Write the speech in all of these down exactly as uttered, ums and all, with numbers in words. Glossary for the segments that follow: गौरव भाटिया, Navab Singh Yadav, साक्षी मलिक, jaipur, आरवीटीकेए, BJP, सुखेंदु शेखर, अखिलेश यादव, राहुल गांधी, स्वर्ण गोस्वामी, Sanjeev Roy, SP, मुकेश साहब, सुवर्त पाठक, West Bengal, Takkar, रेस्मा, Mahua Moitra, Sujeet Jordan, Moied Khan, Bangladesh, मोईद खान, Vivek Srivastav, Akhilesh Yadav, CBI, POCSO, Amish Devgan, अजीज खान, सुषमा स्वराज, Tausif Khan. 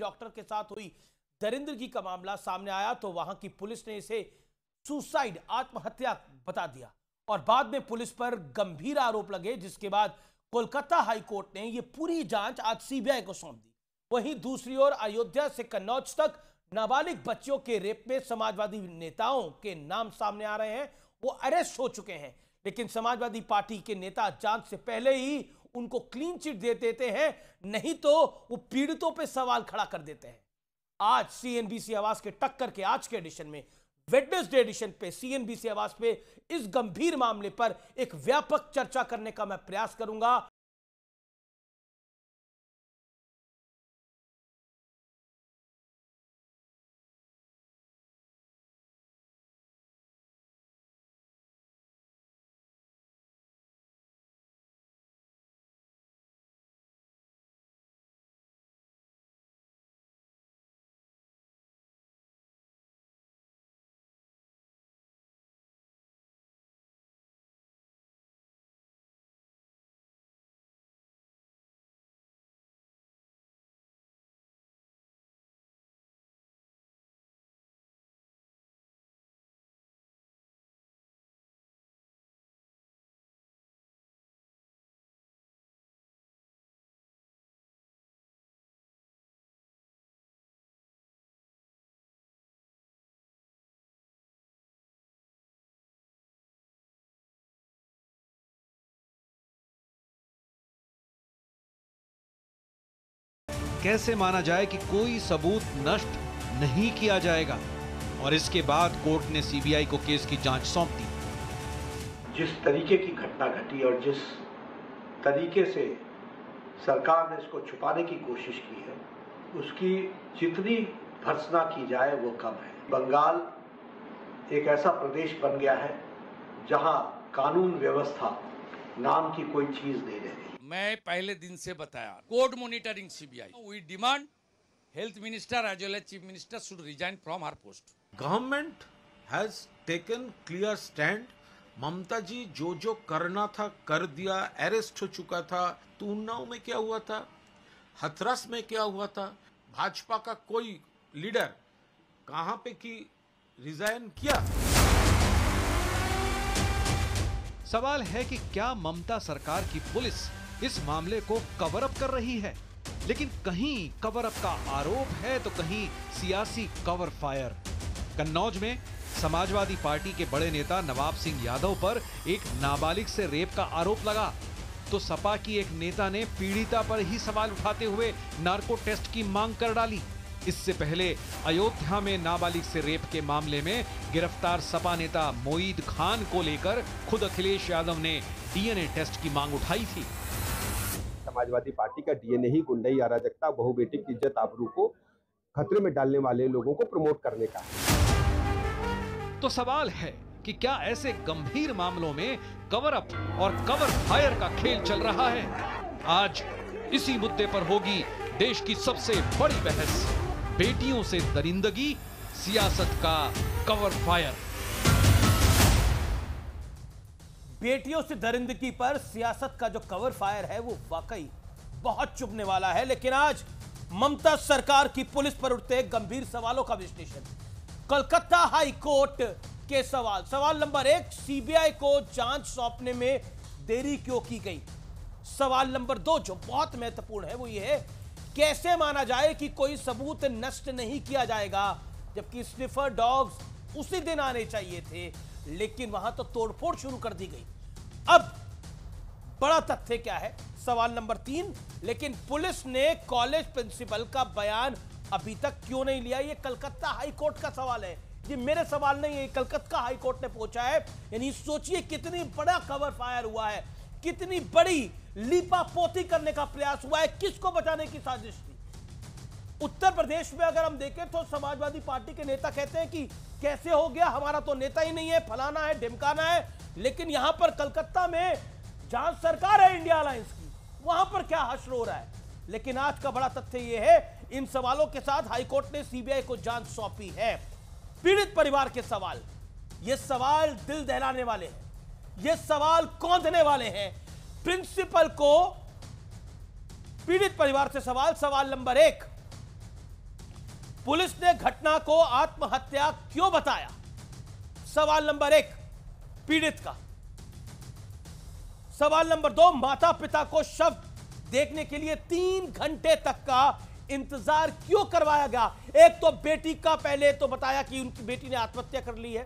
Doctor के साथ हुई दरिंदगी का मामला सामने आया तो वहां की पुलिस ने इसे सुसाइड आत्महत्या बता दिया और बाद में पुलिस पर गंभीर आरोप लगे, जिसके बाद कोलकाता हाई कोर्ट ने यह पूरी जांच आज सीबीआई को सौंप दी। वहीं दूसरी ओर अयोध्या से कन्नौज तक नाबालिग बच्चों के रेप में समाजवादी नेताओं के नाम सामने आ रहे हैं, वो अरेस्ट हो चुके हैं, लेकिन समाजवादी पार्टी के नेता जांच से पहले ही उनको क्लीन चिट दे देते हैं, नहीं तो वो पीड़ितों पे सवाल खड़ा कर देते हैं। आज सीएनबीसी आवाज के टक्कर के आज के एडिशन में, वेडनेसडे एडिशन पे, सीएनबीसी आवाज पे इस गंभीर मामले पर एक व्यापक चर्चा करने का मैं प्रयास करूंगा। कैसे माना जाए कि कोई सबूत नष्ट नहीं किया जाएगा और इसके बाद कोर्ट ने सीबीआई को केस की जांच सौंप दी। जिस तरीके की घटना घटी और जिस तरीके से सरकार ने इसको छुपाने की कोशिश की है, उसकी जितनी भर्त्सना की जाए वो कम है। बंगाल एक ऐसा प्रदेश बन गया है जहां कानून व्यवस्था नाम की कोई चीज नहीं रही। मैं पहले दिन से बताया, court monitoring CBI. We demand health minister as well as chief minister should resign from her post. Government has taken clear stand. Mamata ji जो जो करना था कर दिया, अरेस्ट हो चुका था। उन्नाव में क्या हुआ था, हथरस में क्या हुआ था, भाजपा का कोई लीडर कहाँ पे की रिजाइन किया? सवाल है कि क्या ममता सरकार की पुलिस इस मामले को कवर अप कर रही है? लेकिन कहीं कवर अप का आरोप है तो कहीं सियासी कवर फायर। कन्नौज में समाजवादी पार्टी के बड़े नेता नवाब सिंह यादव पर एक नाबालिग से रेप का आरोप लगा तो सपा की एक नेता ने पीड़िता पर ही सवाल उठाते हुए नार्को टेस्ट की मांग कर डाली। इससे पहले अयोध्या में नाबालिग से रेप के मामले में गिरफ्तार सपा नेता मोईद खान को लेकर खुद अखिलेश यादव ने डीएनए टेस्ट की मांग उठाई थी। समाजवादी पार्टी का डीएनए ही गुंडाई, अराजकता, बहुबेटिक इज्जत आबरू को खतरे में डालने वाले लोगों को प्रमोट करने का। तो सवाल है कि क्या ऐसे गंभीर मामलों में कवर अप और कवर फायर का खेल चल रहा है? आज इसी मुद्दे पर होगी देश की सबसे बड़ी बहस, बेटियों से दरिंदगी, सियासत का कवर फायर। बेटियों से दरिंदगी पर सियासत का जो कवर फायर है वो वाकई बहुत चुभने वाला है। लेकिन आज ममता सरकार की पुलिस पर उठते गंभीर सवालों का विश्लेषण, कोलकाता हाई कोर्ट के सवाल। सवाल नंबर एक, सीबीआई को जांच सौंपने में देरी क्यों की गई? सवाल नंबर दो जो बहुत महत्वपूर्ण है वो ये है, कैसे माना जाए कि कोई सबूत नष्ट नहीं किया जाएगा जबकि स्निफर डॉग्स उसी दिन आने चाहिए थे, लेकिन वहां तो तोड़फोड़ शुरू कर दी गई। अब बड़ा तथ्य क्या है? सवाल नंबर तीन, लेकिन पुलिस ने कॉलेज प्रिंसिपल का बयान अभी तक क्यों नहीं लिया? ये कलकत्ता हाई कोर्ट का सवाल है, ये मेरे सवाल नहीं है, कलकत्ता हाई कोर्ट ने पूछा है। यानी सोचिए कितनी बड़ा कवर फायर हुआ है, कितनी बड़ी लीपापोती करने का प्रयास हुआ है, किसको बचाने की साजिश थी। उत्तर प्रदेश में अगर हम देखें तो समाजवादी पार्टी के नेता कहते हैं कि कैसे हो गया, हमारा तो नेता ही नहीं है, फलाना है, ढिमकाना है। लेकिन यहां पर कलकत्ता में जहां सरकार है इंडिया अलायंस की, वहां पर क्या हश्र हो रहा है। लेकिन आज का बड़ा तथ्य यह है, इन सवालों के साथ हाईकोर्ट ने सीबीआई को जांच सौंपी है। पीड़ित परिवार के सवाल, ये सवाल दिल दहलाने वाले हैं, ये सवाल कौंधने वाले हैं। प्रिंसिपल को, पीड़ित परिवार से सवाल। सवाल नंबर एक, पुलिस ने घटना को आत्महत्या क्यों बताया? सवाल नंबर एक पीड़ित का। सवाल नंबर दो, माता पिता को शव देखने के लिए तीन घंटे तक का इंतजार क्यों करवाया गया? एक तो बेटी का पहले तो बताया कि उनकी बेटी ने आत्महत्या कर ली है,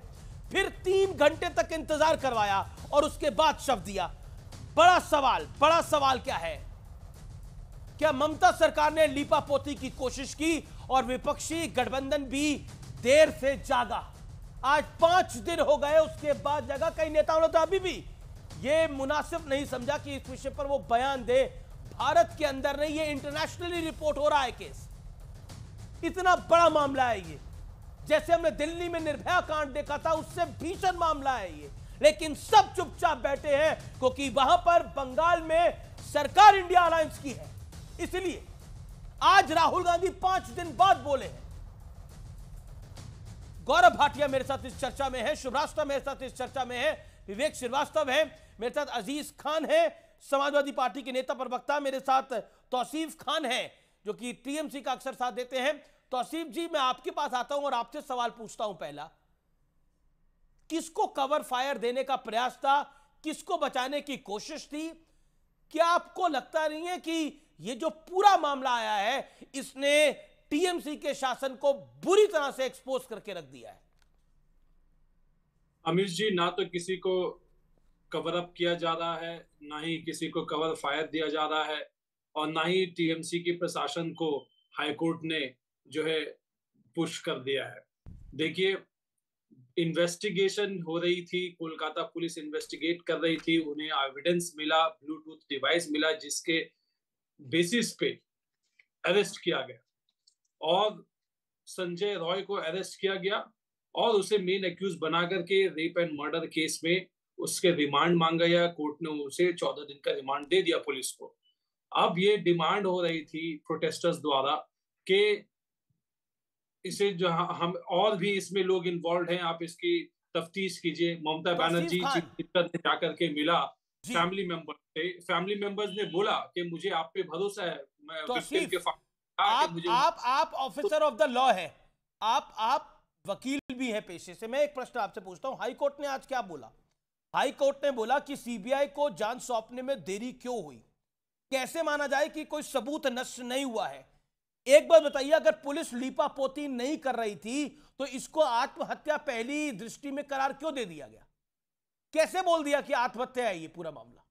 फिर तीन घंटे तक इंतजार करवाया और उसके बाद शव दिया। बड़ा सवाल, बड़ा सवाल क्या है? क्या ममता सरकार ने लीपापोती की कोशिश की और विपक्षी गठबंधन भी देर से जागा? आज पांच दिन हो गए उसके बाद जगह कई नेताओं ने तो अभी भी ये मुनासिब नहीं समझा कि इस विषय पर वो बयान दे। भारत के अंदर नहीं, ये इंटरनेशनली रिपोर्ट हो रहा है केस, इतना बड़ा मामला है ये। जैसे हमने दिल्ली में निर्भया कांड देखा था उससे भीषण मामला है ये, लेकिन सब चुपचाप बैठे हैं क्योंकि वहां पर बंगाल में सरकार इंडिया अलायंस की है। इसलिए आज राहुल गांधी पांच दिन बाद बोले हैं। गौरव भाटिया मेरे साथ इस चर्चा में है, श्रीवास्तव मेरे साथ इस चर्चा में है, विवेक श्रीवास्तव है मेरे साथ, अजीज खान है समाजवादी पार्टी के नेता प्रवक्ता मेरे साथ, तौसीफ खान है जो कि टीएमसी का अक्सर साथ देते हैं। तौसीफ जी, मैं आपके पास आता हूं और आपसे सवाल पूछता हूं। पहला, किसको कवर फायर देने का प्रयास था, किसको बचाने की कोशिश थी? क्या आपको लगता नहीं है कि ये जो पूरा मामला आया है इसने टीएमसी के शासन को बुरी तरह से एक्सपोज करके रख दिया है? अमीश जी, ना तो किसी को कवर अप किया जा रहा है, ना ही किसी को कवर फायर दिया जा रहा है, और ना ही टीएमसी के प्रशासन को हाईकोर्ट ने जो है पुश कर दिया है। देखिए, इन्वेस्टिगेशन हो रही थी, कोलकाता पुलिस इन्वेस्टिगेट कर रही थी, उन्हें एविडेंस मिला, ब्लूटूथ डिवाइस मिला जिसके बेसिस पे अरेस्ट किया गया और संजय रॉय को अरेस्ट किया गया और उसे मेन एक्यूज बना करके रेप एंड मर्डर केस में उसके रिमांड मांगा गया। कोर्ट ने उसे चौदह दिन का रिमांड दे दिया पुलिस को। अब ये डिमांड हो रही थी प्रोटेस्टर्स द्वारा कि इसे जो हम और भी इसमें लोग इन्वॉल्व हैं, आप इसकी तफ्तीश कीजिए। ममता बनर्जी ने जाकर के मिला फैमिली मेंबर से, फैमिली मेंबर्स ने बोला कि मुझे आप पे भरोसा है, मैं विक्टिम के आप, मुझे आप आप ऑफिसर ऑफ द लॉ हैं, आप आप वकील भी हैं पेशे से। मैं एक प्रश्न आपसे पूछता हूं, हाई कोर्ट ने आज क्या बोला? हाई कोर्ट ने बोला कि सीबीआई को जांच सौंपने में देरी क्यों हुई, कैसे माना जाए कि कोई सबूत नष्ट नहीं हुआ है? एक बार बताइए, अगर पुलिस लीपापोती नहीं कर रही थी तो इसको आत्महत्या पहली दृष्टि में करार क्यों दे दिया गया? कैसे बोल दिया कि आत्महत्या है ये पूरा मामला?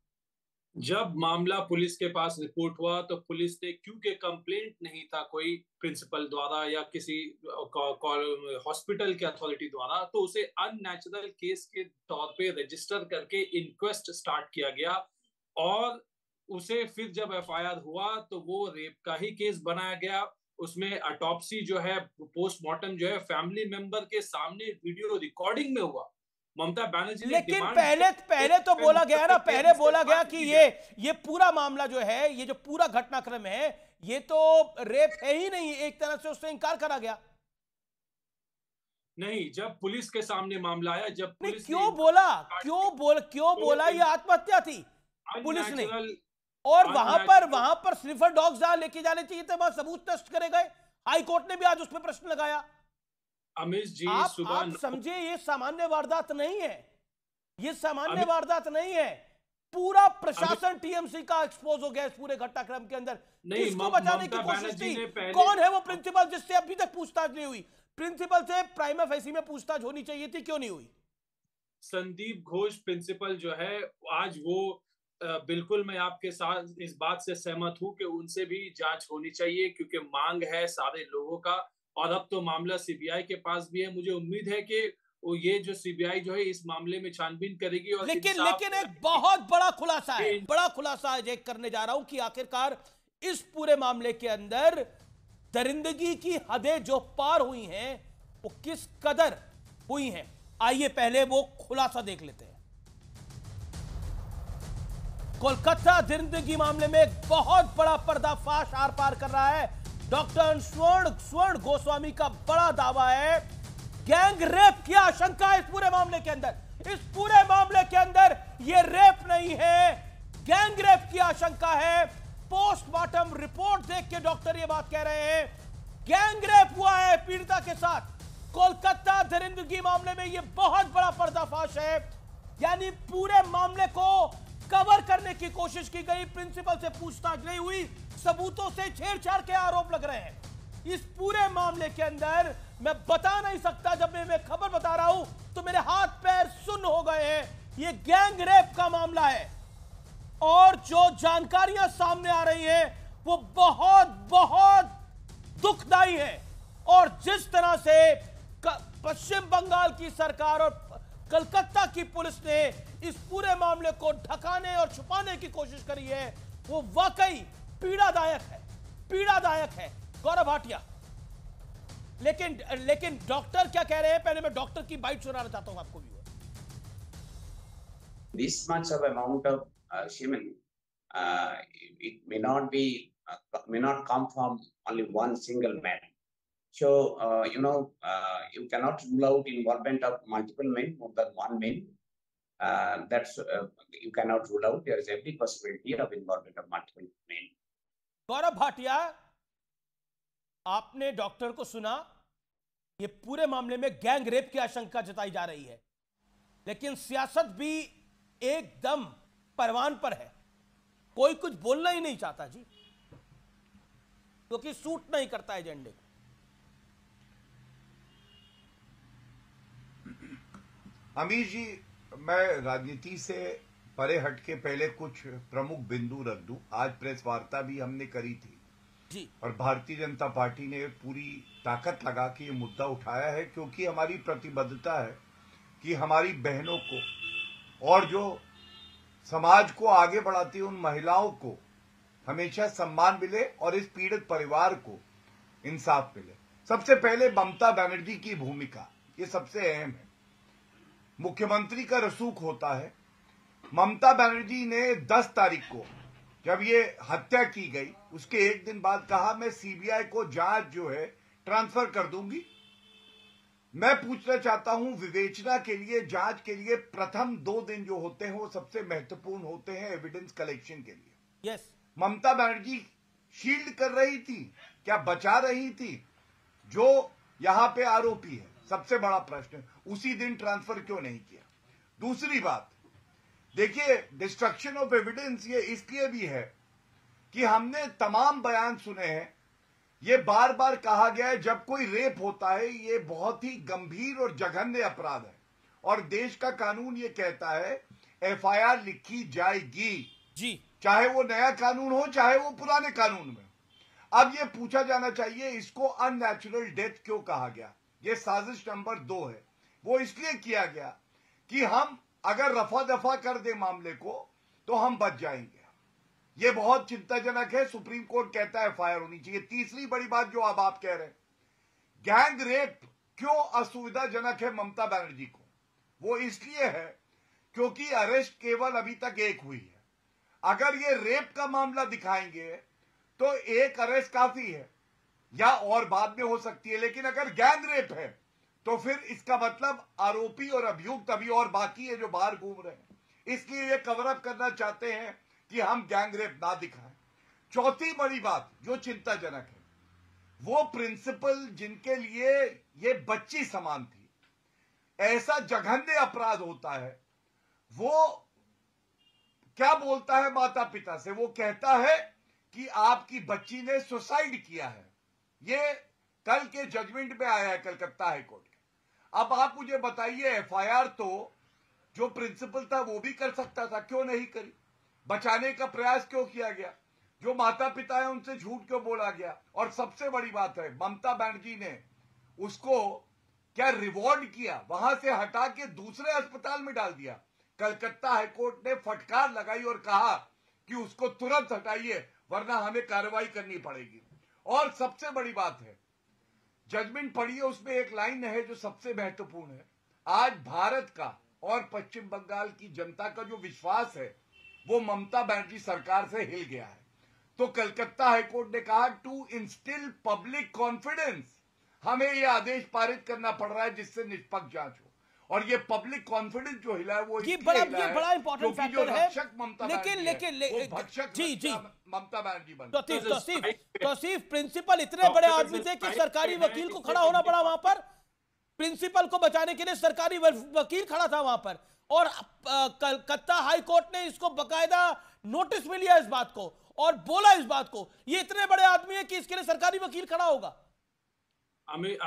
जब मामला पुलिस के पास रिपोर्ट हुआ तो पुलिस ने, क्योंकि कंप्लेंट नहीं था कोई प्रिंसिपल द्वारा या किसी हॉस्पिटल के अथॉरिटी द्वारा, तो उसे अननेचुरल केस के तौर पे रजिस्टर करके इंक्वेस्ट स्टार्ट किया गया और उसे फिर जब एफआईआर हुआ तो वो रेप का ही केस बनाया गया। उसमें ऑटोप्सी जो है, पोस्टमार्टम जो है, फैमिली मेंबर के सामने वीडियो रिकॉर्डिंग में हुआ। ममता बनर्जी ने, लेकिन पहले पहले तो बोला गया ना, पहले बोला गया कि ये ये पूरा मामला जो है, ये जो पूरा घटनाक्रम है, ये तो रेप है ही नहीं, एक तरह से उससे इंकार करा गया। नहीं, जब पुलिस के सामने मामला आया, जब पुलिस क्यों बोला क्यों बोल क्यों बोला ये आत्महत्या थी पुलिस ने, और वहां पर वहां पर स्निफर डॉग्स लेके जाने चाहिए थे, वहां सबूत नष्ट करे गए। हाईकोर्ट ने भी आज उस पर प्रश्न लगाया। अमित जी, आप, आप समझे, ये सामान्य वारदात नहीं है, ये सामान्य वारदात नहीं है। पूरा प्रशासन टीएमसी का एक्सपोज हो गया इस पूरे घटनाक्रम के अंदर। किसको बचाने की कोशिश थी? कौन है वो प्रिंसिपल जिससे अभी तक पूछताछ नहीं हुई? प्रिंसिपल से प्राइमा फेसी में पूछताछ होनी चाहिए थी, क्यों नहीं हुई? संदीप घोष प्रिंसिपल जो है आज वो, बिल्कुल मैं आपके साथ इस बात से सहमत हूँ कि उनसे भी जाँच होनी चाहिए क्योंकि मांग है सारे लोगों का। और अब तो मामला सीबीआई के पास भी है, मुझे उम्मीद है कि वो ये जो सीबीआई जो है इस मामले में छानबीन करेगी। और लेकिन लेकिन एक बहुत बड़ा खुलासा है, बड़ा खुलासा आज एक करने जा रहा हूं कि आखिरकार इस पूरे मामले के अंदर दरिंदगी की हदें जो पार हुई हैं वो किस कदर हुई हैं। आइए पहले वो खुलासा देख लेते हैं। कोलकाता दरिंदगी मामले में एक बहुत बड़ा पर्दाफाश आर पार कर रहा है। डॉक्टर स्वर्ण स्वर्ण गोस्वामी का बड़ा दावा है, गैंग रेप की आशंका है इस पूरे मामले के अंदर। इस पूरे मामले के अंदर यह रेप नहीं है, गैंग रेप की आशंका है। पोस्टमार्टम रिपोर्ट देख के डॉक्टर ये बात कह रहे हैं, गैंग रेप हुआ है पीड़िता के साथ कोलकाता धरिंदगी मामले में यह बहुत बड़ा पर्दाफाश है, यानी पूरे मामले को कवर करने की कोशिश की गई, प्रिंसिपल से पूछताछ नहीं हुई, सबूतों से छेड़छाड़ के आरोप लग रहे हैं। इस पूरे मामले के अंदर मैं बता नहीं सकता, जब मैं, मैं खबर बता रहा हूं तो मेरे हाथ पैर सुन्न हो गए हैं। यह गैंग रेप का मामला है और जो जानकारियां सामने आ रही है वो बहुत बहुत दुखदायी है। और जिस तरह से पश्चिम बंगाल की सरकार और कलकत्ता की पुलिस ने इस पूरे मामले को ढकाने और छुपाने की कोशिश करी है वो वाकई पीड़ादायक है, पीड़ादायक है। गौरव भाटिया, लेकिन लेकिन डॉक्टर क्या कह रहे हैं, पहले मैं डॉक्टर की बाइट सुनाना चाहता हूं आपको। This much of amount of uh, semen, uh, it may not be uh, may not come from only one single man. So uh, you know uh, you cannot rule out involvement of multiple men, more than one man. Uh, that's uh, you cannot rule out. There is every possibility of involvement of multiple men. Gaurav Bhatia, आपने doctor को सुना। ये पूरे मामले में gang rape की आशंका जताई जा रही है, लेकिन सियासत भी एकदम परवान पर है, कोई कुछ बोलना ही नहीं चाहता जी, क्योंकि तो सूट नहीं करता एजेंडे को। अमीश जी, मैं राजनीति से परे हटके पहले कुछ प्रमुख बिंदु रख दूं। आज प्रेस वार्ता भी हमने करी थी जी। और भारतीय जनता पार्टी ने पूरी ताकत लगा के ये मुद्दा उठाया है, क्योंकि हमारी प्रतिबद्धता है कि हमारी बहनों को और जो समाज को आगे बढ़ाती उन महिलाओं को हमेशा सम्मान मिले और इस पीड़ित परिवार को इंसाफ मिले। सबसे पहले ममता बनर्जी की भूमिका ये सबसे अहम है। मुख्यमंत्री का रसूख होता है। ममता बनर्जी ने दस तारीख को जब ये हत्या की गई उसके एक दिन बाद कहा मैं सीबीआई को जांच जो है ट्रांसफर कर दूंगी। मैं पूछना चाहता हूं, विवेचना के लिए, जांच के लिए प्रथम दो दिन जो होते हैं वो सबसे महत्वपूर्ण होते हैं एविडेंस कलेक्शन के लिए। Yes yes. Mamata Banerjee shield कर रही थी क्या, बचा रही थी? जो यहां पे आरोपी है, सबसे बड़ा प्रश्न, उसी दिन ट्रांसफर क्यों नहीं किया? दूसरी बात, देखिए डिस्ट्रक्शन ऑफ एविडेंस ये इसलिए भी है कि हमने तमाम बयान सुने हैं, ये बार बार कहा गया है जब कोई रेप होता है ये बहुत ही गंभीर और जघन्य अपराध है और देश का कानून ये कहता है एफआईआर लिखी जाएगी जी, चाहे वो नया कानून हो चाहे वो पुराने कानून में। अब ये पूछा जाना चाहिए इसको अननेचुरल डेथ क्यों कहा गया? ये साजिश नंबर दो है। वो इसलिए किया गया कि हम अगर रफा दफा कर दे मामले को तो हम बच जाएंगे। ये बहुत चिंताजनक है। सुप्रीम कोर्ट कहता है एफआईआर होनी चाहिए। तीसरी बड़ी बात जो अब आप कह रहे हैं, गैंग रेप क्यों असुविधाजनक है ममता बनर्जी को? वो इसलिए है क्योंकि अरेस्ट केवल अभी तक एक हुई है। अगर ये रेप का मामला दिखाएंगे तो एक अरेस्ट काफी है या और बाद में हो सकती है, लेकिन अगर गैंग रेप है तो फिर इसका मतलब आरोपी और अभियुक्त अभी और बाकी है जो बाहर घूम रहे हैं। इसलिए ये कवरअप करना चाहते हैं कि हम गैंग रेप ना दिखाएं। चौथी बड़ी बात जो चिंताजनक है, वो प्रिंसिपल जिनके लिए ये बच्ची समान थी, ऐसा जघन्य अपराध होता है, वो क्या बोलता है माता पिता से? वो कहता है कि आपकी बच्ची ने सुसाइड किया है। ये कल के जजमेंट में आया है कलकत्ता हाईकोर्ट के। अब आप मुझे बताइए, एफआईआर तो जो प्रिंसिपल था वो भी कर सकता था, क्यों नहीं करी? बचाने का प्रयास क्यों किया गया? जो माता पिता है उनसे झूठ क्यों बोला गया? और सबसे बड़ी बात है, ममता बनर्जी ने उसको क्या रिवॉर्ड किया? वहां से हटा के दूसरे अस्पताल में डाल दिया। कलकत्ता हाईकोर्ट ने फटकार लगाई और कहा कि उसको तुरंत हटाइए वरना हमें कार्रवाई करनी पड़ेगी। और सबसे बड़ी बात है, जजमेंट पढ़िए, उसमें एक लाइन है जो सबसे महत्वपूर्ण है। आज भारत का और पश्चिम बंगाल की जनता का जो विश्वास है वो ममता बनर्जी सरकार से हिल गया है। तो कलकत्ता हाईकोर्ट ने कहा टू इंस्टिल पब्लिक कॉन्फिडेंस हमें यह आदेश पारित करना पड़ रहा है जिससे निष्पक्ष जांच हो। और ये पब्लिक कॉन्फिडेंस जो हिला है वो ये बड़ा ये बड़ा इंपॉर्टेंट फैक्टर है। लेकिन लेकिन लेकिन जी जी ममता बनर्जी तौसीफ तौसीफ तौसीफ प्रिंसिपल इतने बड़े आदमी थे कि सरकारी वकील को खड़ा होना पड़ा वहां पर, प्रिंसिपल को बचाने के लिए सरकारी वकील खड़ा था वहां पर, और कलकत्ता हाई कोर्ट ने इसको बकायदा नोटिस में लिया इस बात को और बोला इस बात को, ये इतने बड़े आदमी है कि इसके लिए सरकारी वकील खड़ा होगा।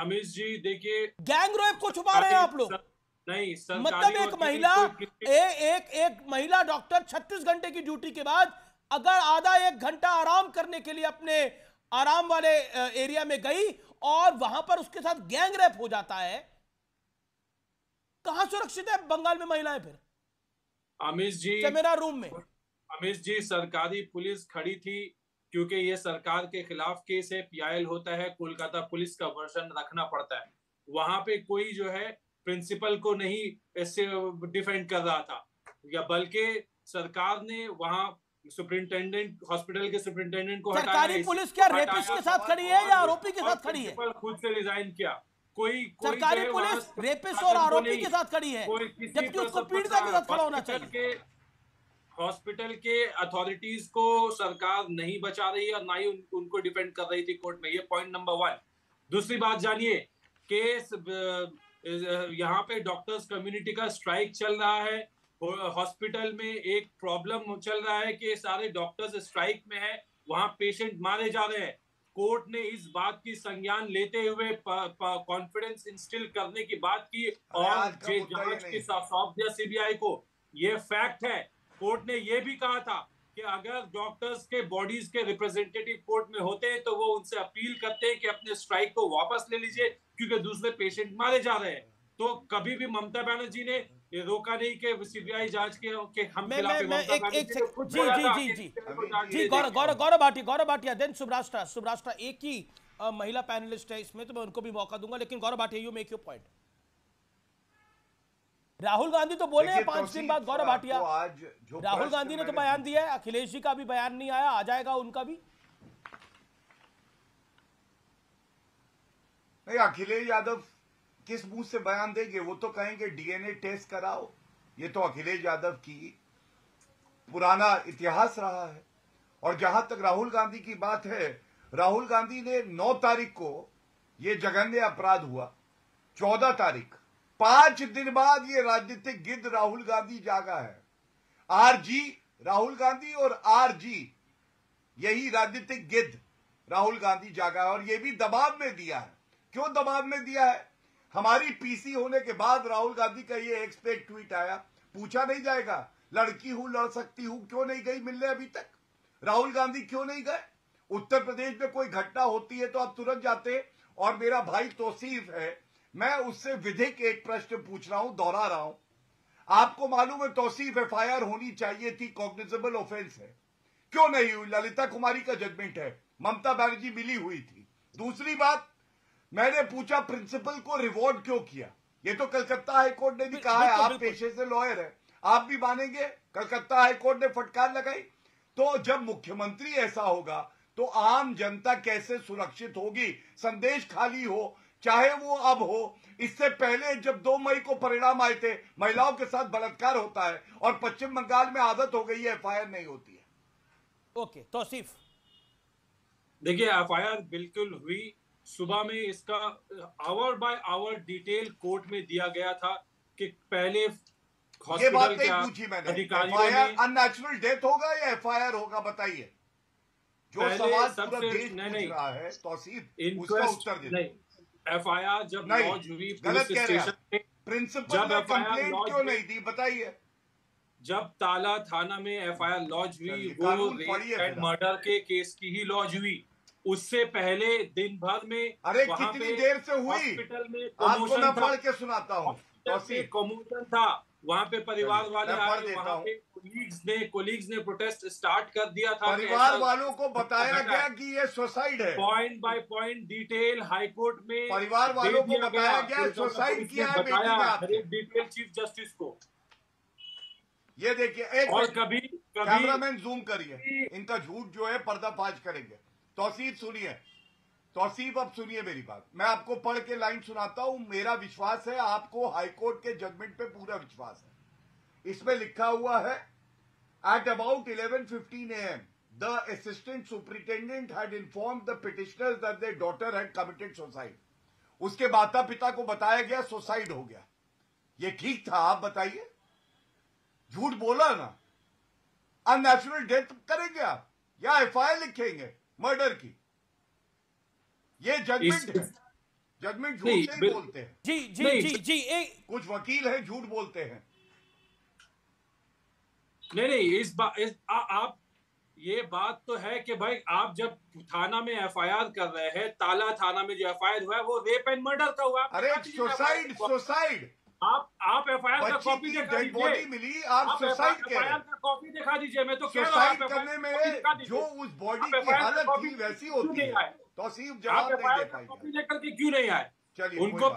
अमीश जी देखिए गैंग रेप को छुपा रहे हैं आप लोग, नहीं मतलब एक महिला ए, एक एक महिला डॉक्टर छत्तीस घंटे की ड्यूटी के बाद अगर आधा एक घंटा आराम करने के लिए अपने आराम वाले एरिया में गई और वहां पर उसके साथ गैंग रेप हो जाता है, कहां सुरक्षित है बंगाल में महिलाएं फिर? अमीश जी कैमरा रूम में अमीश जी सरकारी पुलिस खड़ी थी क्योंकि ये सरकार के खिलाफ केस है, पीआईएल होता है, कोलकाता पुलिस का वर्जन रखना पड़ता है। वहां पे कोई जो है प्रिंसिपल को नहीं ऐसे डिफेंड कर रहा था, या बल्कि सरकार ने वहां सुपरिंटेंडेंट हॉस्पिटल के सुपरिंटेंडेंट को सरकारी पुलिस क्या रेपिस्ट के साथ खड़ी है या आरोपी के साथ खड़ी है? खुद से रिजाइन किया कोई, कोई सरकारी पुलिस रेपिस्ट और आरोपी के साथ खड़ी है जबकि उसको पीड़िता के साथ खड़ा होना चाहिए। हॉस्पिटल के अथॉरिटीज को सरकार नहीं बचा रही है और ना ही उन, उनको डिफेंड कर रही थी कोर्ट में, ये पॉइंट नंबर वन। दूसरी बात जानिए, केस यहाँ पे डॉक्टर्स कम्युनिटी का स्ट्राइक चल रहा है, हॉस्पिटल में एक प्रॉब्लम चल रहा है कि सारे डॉक्टर्स स्ट्राइक में है, वहाँ पेशेंट मारे जा रहे हैं। कोर्ट ने इस बात की संज्ञान लेते हुए कॉन्फिडेंस इंस्टिल करने की बात की और जांच के साथ सौंप दिया सीबीआई को, ये फैक्ट है। कोर्ट ने यह भी कहा था कि अगर डॉक्टर्स के बॉडीज के रिप्रेजेंटेटिव कोर्ट में होते हैं तो वो उनसे अपील करते हैं कि अपने स्ट्राइक को वापस ले लीजिए क्योंकि दूसरे पेशेंट मारे जा रहे हैं। तो कभी भी ममता बनर्जी ने ये रोका नहीं कि सीबीआई जांच के के हम खिलाफ एक एक जी जी जी जी गौरव गौरव गौरव भाटिया गौरव भाटिया देन सुब्राष्ट्रा सुब्राष्ट्रा एक ही महिला पैनलिस्ट है इसमें, तो मैं उनको भी मौका दूंगा, लेकिन गौरव भाटिया you make your point. राहुल गांधी तो बोले हैं पांच दिन बाद गौरव भाटिया, राहुल गांधी ने तो बयान दिया है, अखिलेश जी का भी बयान नहीं आया, आ जाएगा उनका भी। नहीं अखिलेश यादव किस मुंह से बयान देंगे, वो तो कहेंगे डीएनए टेस्ट कराओ, ये तो अखिलेश यादव की पुराना इतिहास रहा है। और जहां तक राहुल गांधी की बात है, राहुल गांधी ने नौ तारीख को ये जघन्य अपराध हुआ, चौदह तारीख पांच दिन बाद ये राजनीतिक गिद्ध राहुल गांधी जागा है। आरजी राहुल गांधी और आरजी यही राजनीतिक गिद्ध राहुल गांधी जागा है, और ये भी दबाव में दिया है। क्यों दबाव में दिया है? हमारी पीसी होने के बाद राहुल गांधी का ये एक्सपेक्ट ट्वीट आया, पूछा नहीं जाएगा लड़की हूं लड़ सकती हूं, क्यों नहीं गई मिलने अभी तक? राहुल गांधी क्यों नहीं गए? उत्तर प्रदेश में कोई घटना होती है तो आप तुरंत जाते, और मेरा भाई तौसीफ है, मैं उससे विधिक एक प्रश्न पूछ रहा हूं, दोहरा रहा हूं। आपको मालूम है तौसीफ एफ आई आर होनी चाहिए थी, कॉग्निजेबल ऑफेंस है, क्यों नहीं हुई? ललिता कुमारी का जजमेंट है, ममता बनर्जी मिली हुई थी। दूसरी बात, मैंने पूछा प्रिंसिपल को रिवॉर्ड क्यों किया? ये तो कलकत्ता हाईकोर्ट ने भी कहा है, आप पेशे से लॉयर हैं, आप भी मानेंगे, कलकत्ता हाईकोर्ट ने फटकार लगाई। तो जब मुख्यमंत्री ऐसा होगा तो आम जनता कैसे सुरक्षित होगी? संदेश खाली हो चाहे वो अब हो, इससे पहले जब दो मई को परिणाम आए थे, महिलाओं के साथ बलात्कार होता है, और पश्चिम बंगाल में आदत हो गई है एफ आई आर नहीं होती है। ओके तौसीफ, देखिए एफ आई आर बिल्कुल हुई, सुबह में इसका hour by hour detail court में दिया गया था कि पहले हॉस्पिटल क्या अधिकारियों ने अननेचुरल डेथ होगा या एफआईआर होगा, बताइए। जो सवाल पूरा देश पूछ रहा है तौसीफ, उसका उत्तर दीजिए। एफआईआर जब लॉज हुई पुलिस स्टेशन में, प्रिंसिपल ने कंप्लेंट क्यों नहीं दी, बताइए? जब ताला थाना में एफआईआर लॉज हुई, वो रेप एंड मर्डर के केस की ही लॉज हुई, उससे पहले दिन भर में अरे कितनी देर से हुई? हॉस्पिटल में आपको मैं पढ़ के सुनाता हूँ, कमोशन था वहाँ पे, परिवार वाले आए, वहाँ पे कोलीग्स ने कोलीग्स ने प्रोटेस्ट स्टार्ट कर दिया था, परिवार वालों को बताया गया कि ये सुसाइड है, point by point detail high court में परिवार वालों को बताया गया, सुसाइड किया है बेटी ने, डिटेल चीफ जस्टिस को। ये देखिए, और कभी कैमरामैन जूम करिए, इनका झूठ जो है पर्दाफाश करेंगे। तौसीफ सुनिए, तौसीफ, अब सुनिए मेरी बात, मैं आपको पढ़ के लाइन सुनाता हूं। मेरा विश्वास है आपको हाईकोर्ट के जजमेंट पे पूरा विश्वास है। इसमें लिखा हुआ है, at about eleven fifteen a m the assistant superintendent had informed the petitioners that their daughter had committed suicide. उसके माता पिता को बताया गया सुसाइड हो गया। ये ठीक था? आप बताइए, झूठ बोला ना। अननेचुरल डेथ करेंगे आप या एफ आई आर लिखेंगे मर्डर की? ये जजमेंट है, जजमेंट झूठ नहीं, नहीं बोलते हैं। जी जी जी जी एक कुछ वकील हैं झूठ बोलते हैं। नहीं नहीं इस बात आप ये बात तो है कि भाई आप जब थाना में एफआईआर कर रहे हैं, ताला थाना में जो एफआईआर हुआ है वो रेप एंड मर्डर का हुआ। अरे सुसाइड, सुसाइड। आप आप एफआईआर का कॉपी दिखा दीजिए, आप सुसाइड का कॉपी दिखा दीजिए। मैं तो सुसाइड करने में जो उस बॉडी की हालत थी वैसी होती है। तौसीफ जवाब नहीं दे पाई, लेकर के क्यों नहीं आए? उनको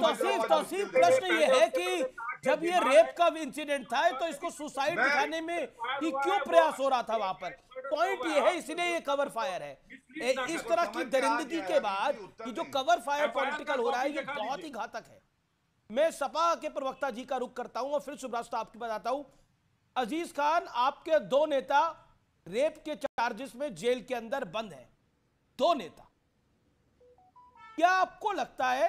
तौसीफ तौसीफ प्रश्न ये है कि जब ये रेप का इंसिडेंट था तो इसको सुसाइड दिखाने में ही क्यों प्रयास हो रहा था वहां पर? पॉइंट ये है, इसलिए ये कवर फायर है। इस तरह की दरिंदगी के बाद कि जो कवर फायर पॉलिटिकल हो रहा है ये बहुत ही घातक है। मैं सपा के प्रवक्ता जी का रुख करता हूं और फिर श्रीवास्तव आपकी बात आता हूं। अजीज खान, आपके दो नेता रेप के चार्जेस में जेल के अंदर बंद है, दो नेता। क्या आपको लगता है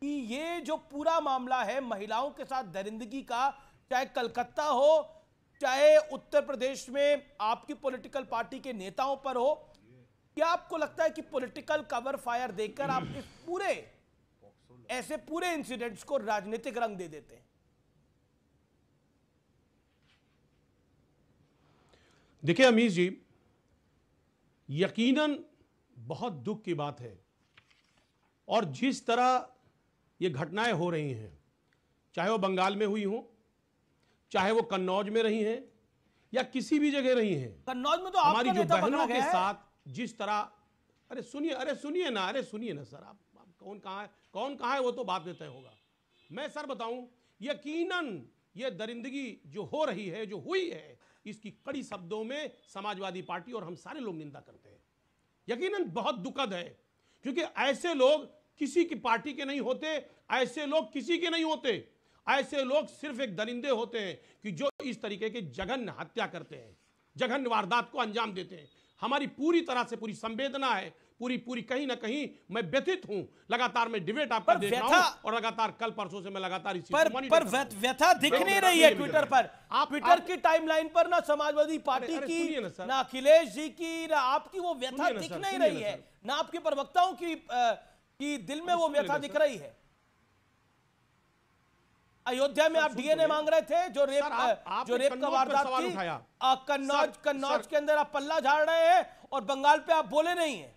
कि ये जो पूरा मामला है महिलाओं के साथ दरिंदगी का, चाहे कलकत्ता हो चाहे उत्तर प्रदेश में आपकी पॉलिटिकल पार्टी के नेताओं पर हो, क्या आपको लगता है कि पॉलिटिकल कवर फायर देकर आप इस पूरे ऐसे पूरे इंसिडेंट्स को राजनीतिक रंग दे देते हैं? देखिए अमीश जी, यकीनन बहुत दुख की बात है और जिस तरह ये घटनाएं हो रही हैं, चाहे वो बंगाल में हुई हों, चाहे वो कन्नौज में रही हैं या किसी भी जगह रही हैं। कन्नौज में तो हमारी जो बहनों के साथ जिस तरह, अरे सुनिए, अरे सुनिए ना, अरे सुनिए ना सर, आप, आप कौन कहाँ है, कौन कहाँ है वो तो बात में तय होगा। मैं सर बताऊं, यकीनन ये दरिंदगी जो हो रही है, जो हुई है, इसकी कड़ी शब्दों में समाजवादी पार्टी और हम सारे लोग निंदा करते हैं। यकीनन बहुत दुखद है क्योंकि ऐसे लोग किसी की पार्टी के नहीं होते, ऐसे लोग किसी के नहीं होते, ऐसे लोग सिर्फ एक दरिंदे होते हैं कि जो इस तरीके के जघन्य हत्या करते हैं, जघन्य वारदात को अंजाम देते हैं। हमारी पूरी तरह से पूरी संवेदना है, पूरी पूरी कहीं ना कहीं मैं व्यथित हूं। लगातार मैं डिबेट आपको देख रहा हूं और लगातार कल परसों से मैं लगातार इसी पर पर व्यथा दिख नहीं रही है। ट्विटर पर, आप ट्विटर की टाइमलाइन पर ना समाजवादी पार्टी की, ना अखिलेश जी की, ना आपकी वो व्यथा दिख नहीं रही है, ना आपके प्रवक्ताओं की कि दिल में वो व्यथा दिख रही है। अयोध्या में आप डीएनए मांग रहे थे, जो रेप आप, जो रेप का वारदात थी, कन्नौज कन्नौज के अंदर आप पल्ला झाड़ रहे हैं और बंगाल पे आप बोले नहीं हैं।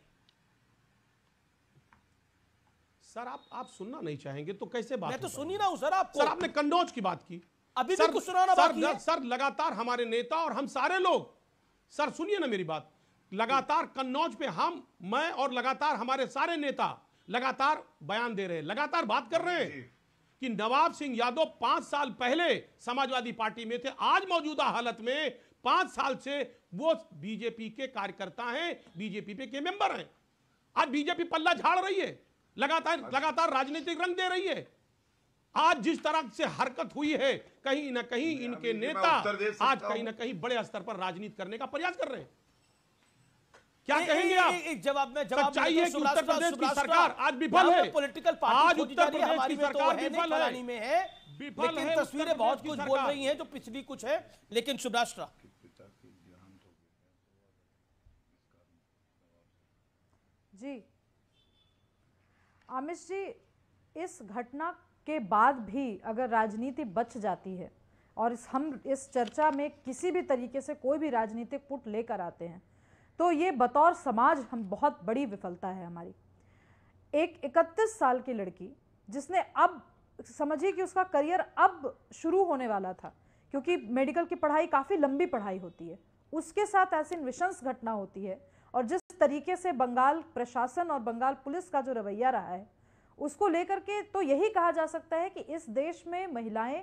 सर आप आप सुनना नहीं चाहेंगे तो कैसे बात? मैं तो सुनी रहा हूं सर। आप सर आपने कन्नौज की बात की, अभी भी कुछ सुनाना बाकी है सर। लगातार हमारे नेता और हम सारे लोग, सर सुनिए ना मेरी बात, लगातार कन्नौज पे हम, मैं और लगातार हमारे सारे नेता लगातार बयान दे रहे हैं, लगातार बात कर रहे हैं कि नवाब सिंह यादव पांच साल पहले समाजवादी पार्टी में थे, आज मौजूदा हालत में पांच साल से वो बीजेपी के कार्यकर्ता हैं, बीजेपी पे के मेंबर हैं। आज बीजेपी पल्ला झाड़ रही है, लगातार लगातार राजनीतिक रंग दे रही है। आज जिस तरह से हरकत हुई है, कहीं ना कहीं इनके नेता आज कहीं ना कहीं बड़े स्तर पर राजनीति करने का प्रयास कर रहे हैं। क्या कहेंगे आप? एक जवाब में जवाब चाहिए कि उत्तर प्रदेश की सरकार आज विफल है, पॉलिटिकल पार्टी उत्तर प्रदेश की सरकार विफल है में है विफल है। तस्वीरें बहुत कुछ बोल रही हैं जो पिछली कुछ है, लेकिन सुब्राष्ट्रा जी, आमिश जी, इस घटना के बाद भी अगर राजनीति बच जाती है और इस हम इस चर्चा में किसी भी तरीके से कोई भी राजनीतिक पुट लेकर आते हैं तो ये बतौर समाज हम बहुत बड़ी विफलता है हमारी। एक इकतीस साल की लड़की जिसने, अब समझिए कि उसका करियर अब शुरू होने वाला था क्योंकि मेडिकल की पढ़ाई काफ़ी लंबी पढ़ाई होती है, उसके साथ ऐसी विषम घटना होती है और जिस तरीके से बंगाल प्रशासन और बंगाल पुलिस का जो रवैया रहा है उसको लेकर के तो यही कहा जा सकता है कि इस देश में महिलाएँ,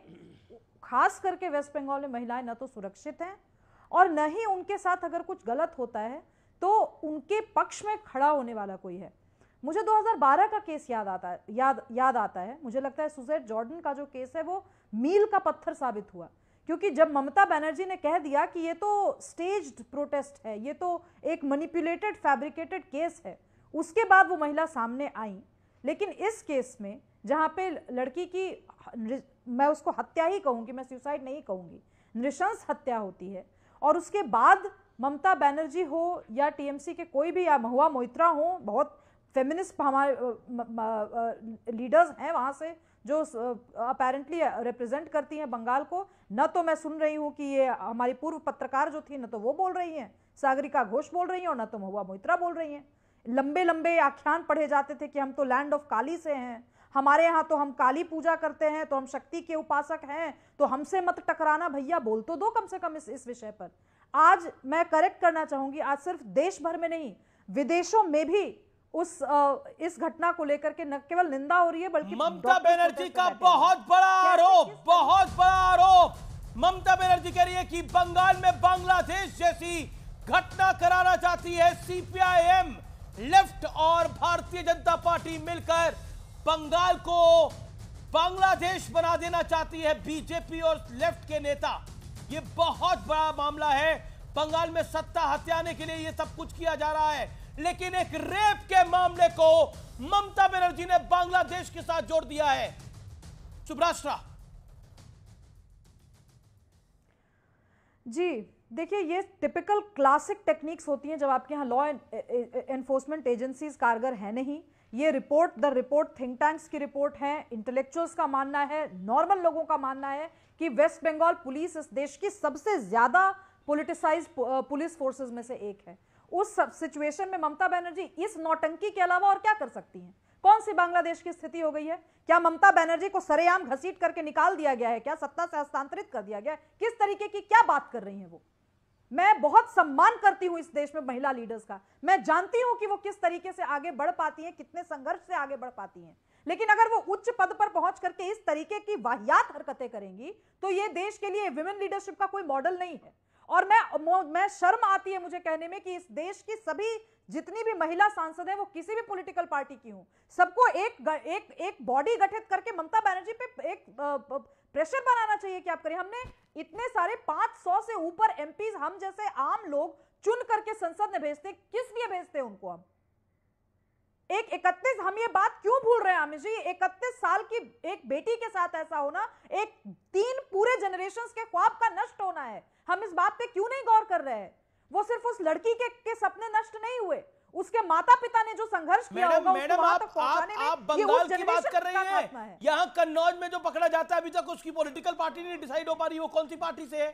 खास करके वेस्ट बंगाल में महिलाएँ न तो सुरक्षित हैं और न ही उनके साथ अगर कुछ गलत होता है तो उनके पक्ष में खड़ा होने वाला कोई है। मुझे दो हज़ार बारह का केस याद आता है याद याद आता है मुझे लगता है सुजेट जॉर्डन का जो केस है वो मील का पत्थर साबित हुआ, क्योंकि जब ममता बनर्जी ने कह दिया कि ये तो स्टेज्ड प्रोटेस्ट है, ये तो एक मैनिपुलेटेड फैब्रिकेटेड केस है, उसके बाद वो महिला सामने आई। लेकिन इस केस में जहाँ पे लड़की की, मैं उसको हत्या ही कहूँगी, मैं सुसाइड नहीं कहूँगी, नृशंस हत्या होती है और उसके बाद ममता बनर्जी हो या टीएमसी के कोई भी या महुआ मोइत्रा हो, बहुत फेमिनिस्ट हमारे लीडर्स हैं वहाँ से जो अपेरेंटली रिप्रेजेंट करती हैं बंगाल को, न तो मैं सुन रही हूँ कि ये हमारी पूर्व पत्रकार जो थी न तो वो बोल रही हैं, सागरिका घोष बोल रही हैं और न तो महुआ मोइत्रा बोल रही हैं। लंबे लंबे आख्यान पढ़े जाते थे कि हम तो लैंड ऑफ काली से हैं, हमारे यहाँ तो हम काली पूजा करते हैं, तो हम शक्ति के उपासक हैं, तो हमसे मत टकराना भैया, बोल तो दो कम से कम इस इस विषय पर। आज मैं करेक्ट करना चाहूँगी, आज सिर्फ देश भर में नहीं विदेशों में भी उस आ, इस घटना को लेकर के न केवल निंदा हो रही है बल्कि ममता बनर्जी का बहुत बड़ा आरोप बहुत बड़ा आरोप ममता बनर्जी कह रही है कि बंगाल में बांग्लादेश जैसी घटना कराना चाहती है सीपीआईएम, लेफ्ट और भारतीय जनता पार्टी मिलकर बंगाल को बांग्लादेश बना देना चाहती है बीजेपी और लेफ्ट के नेता। ये बहुत बड़ा मामला है, बंगाल में सत्ता हत्याने के लिए ये सब कुछ किया जा रहा है, लेकिन एक रेप के मामले को ममता बनर्जी ने बांग्लादेश के साथ जोड़ दिया है। सुब्राष्ट्रा जी, देखिए ये टिपिकल क्लासिक टेक्निक्स होती हैं जब आपके यहाँ लॉ एनफोर्समेंट एजेंसीज कारगर है नहीं। ये report the report think tanks की रिपोर्ट है, इंटेलेक्चुअल्स का मानना है, नॉर्मल लोगों का मानना है कि वेस्ट बंगाल पुलिस इस देश की सबसे ज्यादा पोलिटिसाइज पुलिस फोर्सेज में से एक है। उस सिचुएशन में ममता बनर्जी इस नौटंकी के अलावा और क्या कर सकती हैं? कौन सी बांग्लादेश की स्थिति हो गई है? क्या ममता बनर्जी को सरेआम घसीट करके निकाल दिया गया है? क्या सत्ता से हस्तांतरित कर दिया गया है? किस तरीके की क्या बात कर रही हैं वो? मैं बहुत सम्मान करती हूँ इस देश में महिला लीडर्स का, मैं जानती हूँ कि वो किस तरीके से आगे बढ़ पाती हैं, कितने संघर्ष से आगे बढ़ पाती हैं, लेकिन अगर वो उच्च पद पर पहुंच करके इस तरीके की वाहियात हरकतें करेंगी तो ये देश के लिए वुमेन लीडरशिप का कोई मॉडल नहीं है। और मैं मैं शर्म आती है मुझे कहने में कि इस देश की सभी जितनी भी महिला सांसद हैं वो किसी भी पॉलिटिकल पार्टी की हूँ, सबको एक एक एक बॉडी गठित करके ममता बनर्जी पे एक प्रेशर बनाना चाहिए कि आप करें। हमने इतने सारे पाँच सौ से ऊपर एमपीज हम जैसे आम लोग चुन करके संसद में भेजते, किस लिए भेजते हैं उनको? हम एक इकतीस हम ये बात क्यों भूल रहे हैं आमिर जी? इकतीस साल की एक बेटी के साथ ऐसा होना, एक तीन पूरे जनरेशंस के ख्वाब का नष्ट होना है। हम इस बात पे क्यों नहीं गौर कर रहे हैं? वो सिर्फ उस लड़की के, के सपने नष्ट नहीं हुए, उसके माता पिता ने जो संघर्ष किया होगा। मैडम आप, आप, आप बंगाल की बात कर रही हैं। यहाँ कन्नौज में जो पकड़ा जाता है, अभी तक उसकी पॉलिटिकल पार्टी नहीं डिसाइड हो पा रही वो कौन सी पार्टी से है।